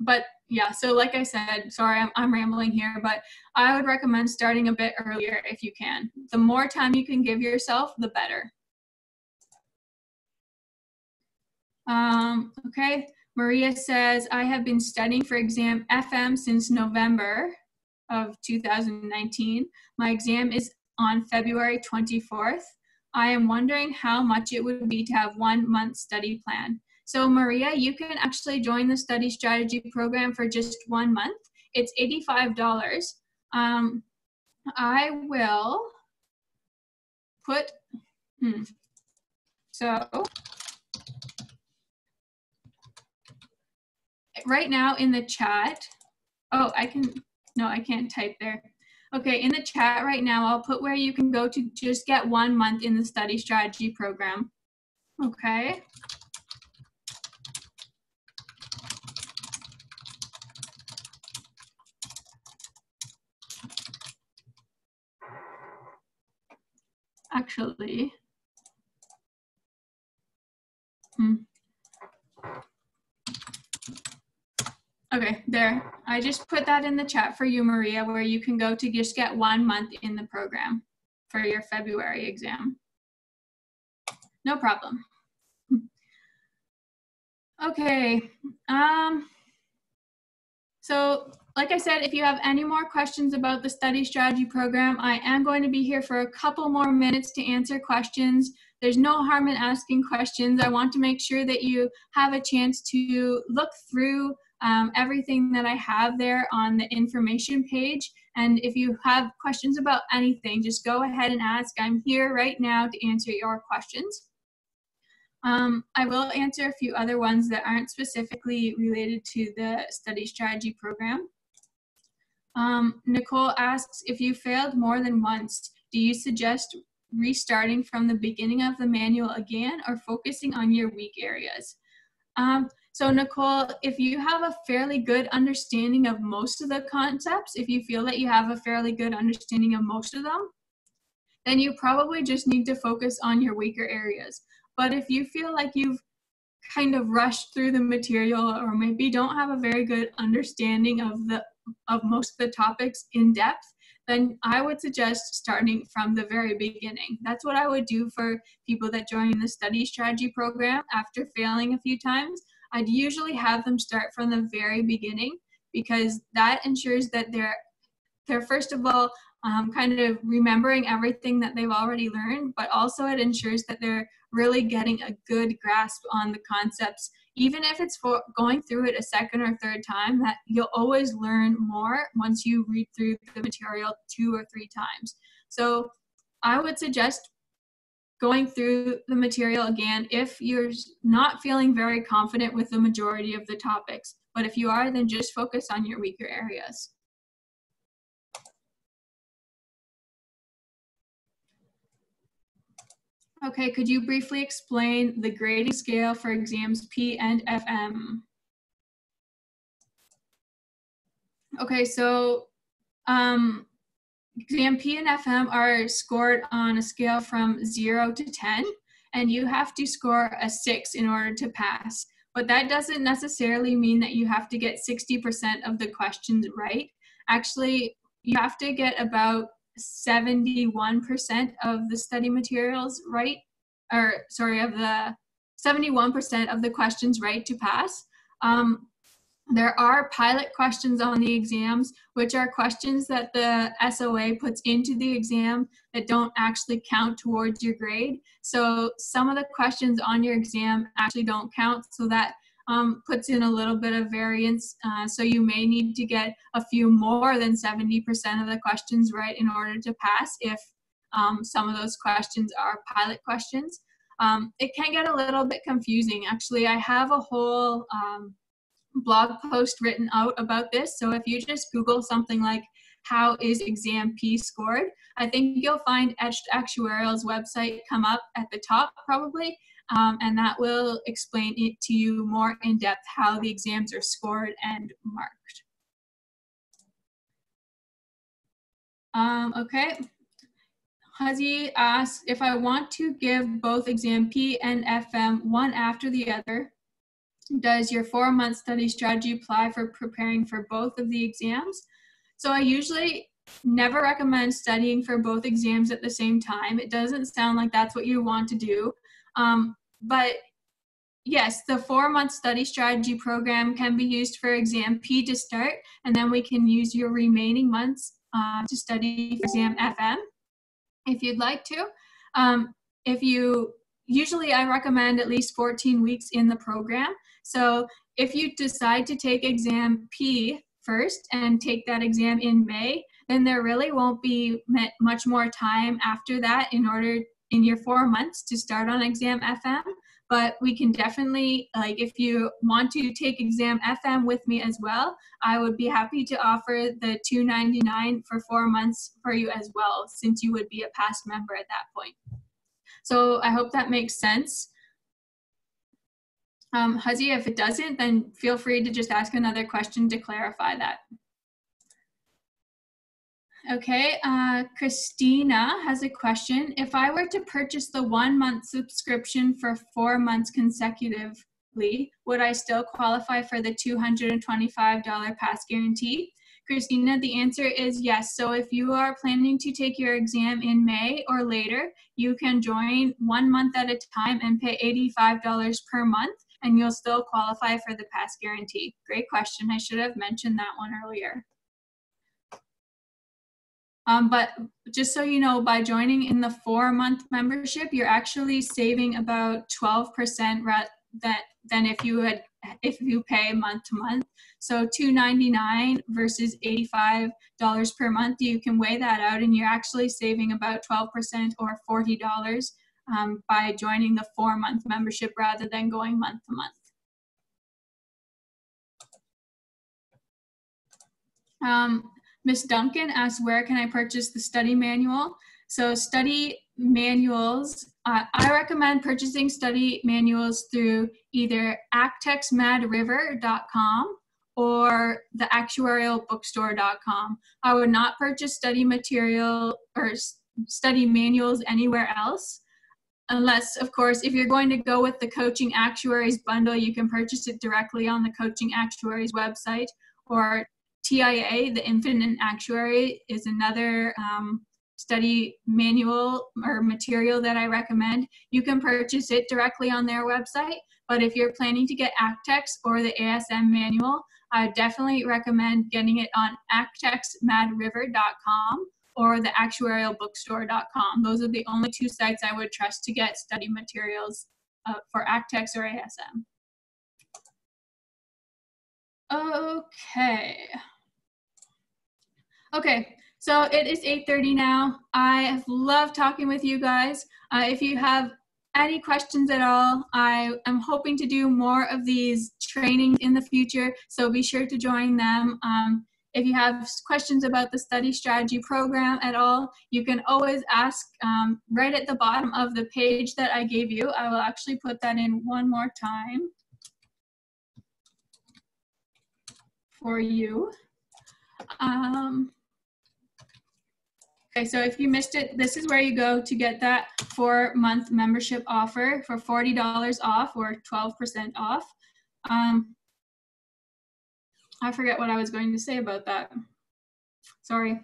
but yeah, so like I said, sorry, I'm, I'm rambling here, but I would recommend starting a bit earlier if you can. The more time you can give yourself, the better. Um, okay, Maria says, I have been studying for Exam F M since November of two thousand nineteen. My exam is on February twenty-fourth. I am wondering how much it would be to have one month study plan. So Maria, you can actually join the study strategy program for just one month. It's eighty-five dollars. Um, I will put, hmm, so right now in the chat, oh, I can, no, I can't type there. Okay, in the chat right now, I'll put where you can go to just get one month in the study strategy program. Okay. Actually, hmm. Okay, there. I just put that in the chat for you, Maria, where you can go to just get one month in the program for your February exam. No problem. Okay. Um, so, like I said, if you have any more questions about the study strategy program, I am going to be here for a couple more minutes to answer questions. There's no harm in asking questions. I want to make sure that you have a chance to look through um, everything that I have there on the information page. And if you have questions about anything, just go ahead and ask. I'm here right now to answer your questions. Um, I will answer a few other ones that aren't specifically related to the study strategy program. Um, Nicole asks, if you failed more than once, do you suggest restarting from the beginning of the manual again or focusing on your weak areas? Um, so Nicole, if you have a fairly good understanding of most of the concepts, if you feel that you have a fairly good understanding of most of them, then you probably just need to focus on your weaker areas. But if you feel like you've kind of rushed through the material or maybe don't have a very good understanding of the of most of the topics in depth, then I would suggest starting from the very beginning. That's what I would do for people that join the study strategy program after failing a few times. I'd usually have them start from the very beginning because that ensures that they're, they're first of all, um, kind of remembering everything that they've already learned, but also it ensures that they're really getting a good grasp on the concepts. Even if it's for going through it a second or third time, that you'll always learn more once you read through the material two or three times. So I would suggest going through the material again if you're not feeling very confident with the majority of the topics. But if you are, then just focus on your weaker areas. Okay, could you briefly explain the grading scale for exams P and F M? Okay, so um, exam P and F M are scored on a scale from zero to ten, and you have to score a six in order to pass. But that doesn't necessarily mean that you have to get sixty percent of the questions right. Actually, you have to get about seventy-one percent of the study materials right, or sorry, of the seventy-one percent of the questions right to pass. Um, There are pilot questions on the exams, which are questions that the S O A puts into the exam that don't actually count towards your grade. So some of the questions on your exam actually don't count, so that um, puts in a little bit of variance. Uh, so you may need to get a few more than seventy percent of the questions right in order to pass if um, some of those questions are pilot questions. Um, it can get a little bit confusing. Actually, I have a whole um, blog post written out about this. So if you just Google something like how is Exam P scored, I think you'll find Actuarial's website come up at the top probably, um, and that will explain it to you more in depth how the exams are scored and marked. Um, okay. Hazi asked if I want to give both Exam P and F M one after the other. Does your four-month study strategy apply for preparing for both of the exams? So I usually never recommend studying for both exams at the same time. It doesn't sound like that's what you want to do. Um, but yes, the four-month study strategy program can be used for Exam P to start, and then we can use your remaining months uh, to study for Exam F M if you'd like to. Um, if you Usually I recommend at least fourteen weeks in the program. So if you decide to take Exam P first and take that exam in May, then there really won't be much more time after that in order in your four months to start on Exam F M. But we can definitely, like if you want to take Exam F M with me as well, I would be happy to offer the two ninety-nine for four months for you as well, since you would be a past member at that point. So I hope that makes sense. Um, Hazi, if it doesn't, then feel free to just ask another question to clarify that. Okay, uh, Christina has a question. If I were to purchase the one month subscription for four months consecutively, would I still qualify for the two hundred twenty-five dollar pass guarantee? Christina, the answer is yes. So if you are planning to take your exam in May or later, you can join one month at a time and pay eighty-five dollars per month, and you'll still qualify for the pass guarantee. Great question. I should have mentioned that one earlier. Um, but just so you know, by joining in the four-month membership, you're actually saving about twelve percent rather than if you had if you pay month to month. So two ninety-nine versus eighty-five dollars per month, you can weigh that out and you're actually saving about twelve percent or forty dollars um, by joining the four month membership rather than going month to month. Um, Miz Duncan asked, where can I purchase the study manual? So study manuals, uh, I recommend purchasing study manuals through either Actex Mad River dot com or the actuarial bookstore dot com. I would not purchase study material or study manuals anywhere else, unless, of course, if you're going to go with the Coaching Actuaries bundle, you can purchase it directly on the Coaching Actuaries website, or T I A, the Infinite Actuary, is another um, study manual or material that I recommend. You can purchase it directly on their website, but if you're planning to get ActEx or the A S M manual, I definitely recommend getting it on Actex Mad River dot com or the actuarial bookstore dot com. Those are the only two sites I would trust to get study materials uh, for ActEx or A S M. Okay. Okay. So it is eight thirty now. I have loved talking with you guys. Uh, if you have any questions at all, I am hoping to do more of these trainings in the future, so be sure to join them. Um, if you have questions about the study strategy program at all, you can always ask um, right at the bottom of the page that I gave you. I will actually put that in one more time for you. Um, Okay, so if you missed it, this is where you go to get that four-month membership offer for forty dollars off or twelve percent off. Um, I forget what I was going to say about that. Sorry.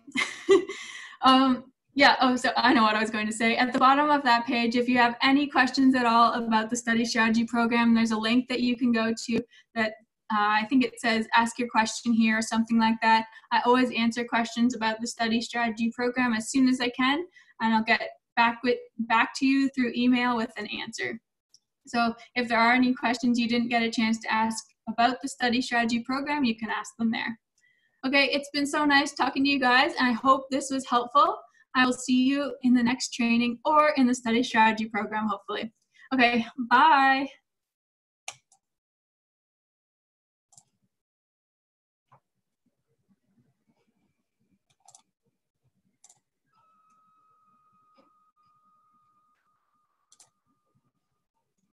um, yeah, oh, so I know what I was going to say. At the bottom of that page, if you have any questions at all about the study strategy program, there's a link that you can go to that Uh, I think it says, ask your question here or something like that. I always answer questions about the study strategy program as soon as I can, and I'll get back, with, back to you through email with an answer. So if there are any questions you didn't get a chance to ask about the study strategy program, you can ask them there. Okay, it's been so nice talking to you guys, and I hope this was helpful. I will see you in the next training or in the study strategy program, hopefully. Okay, bye.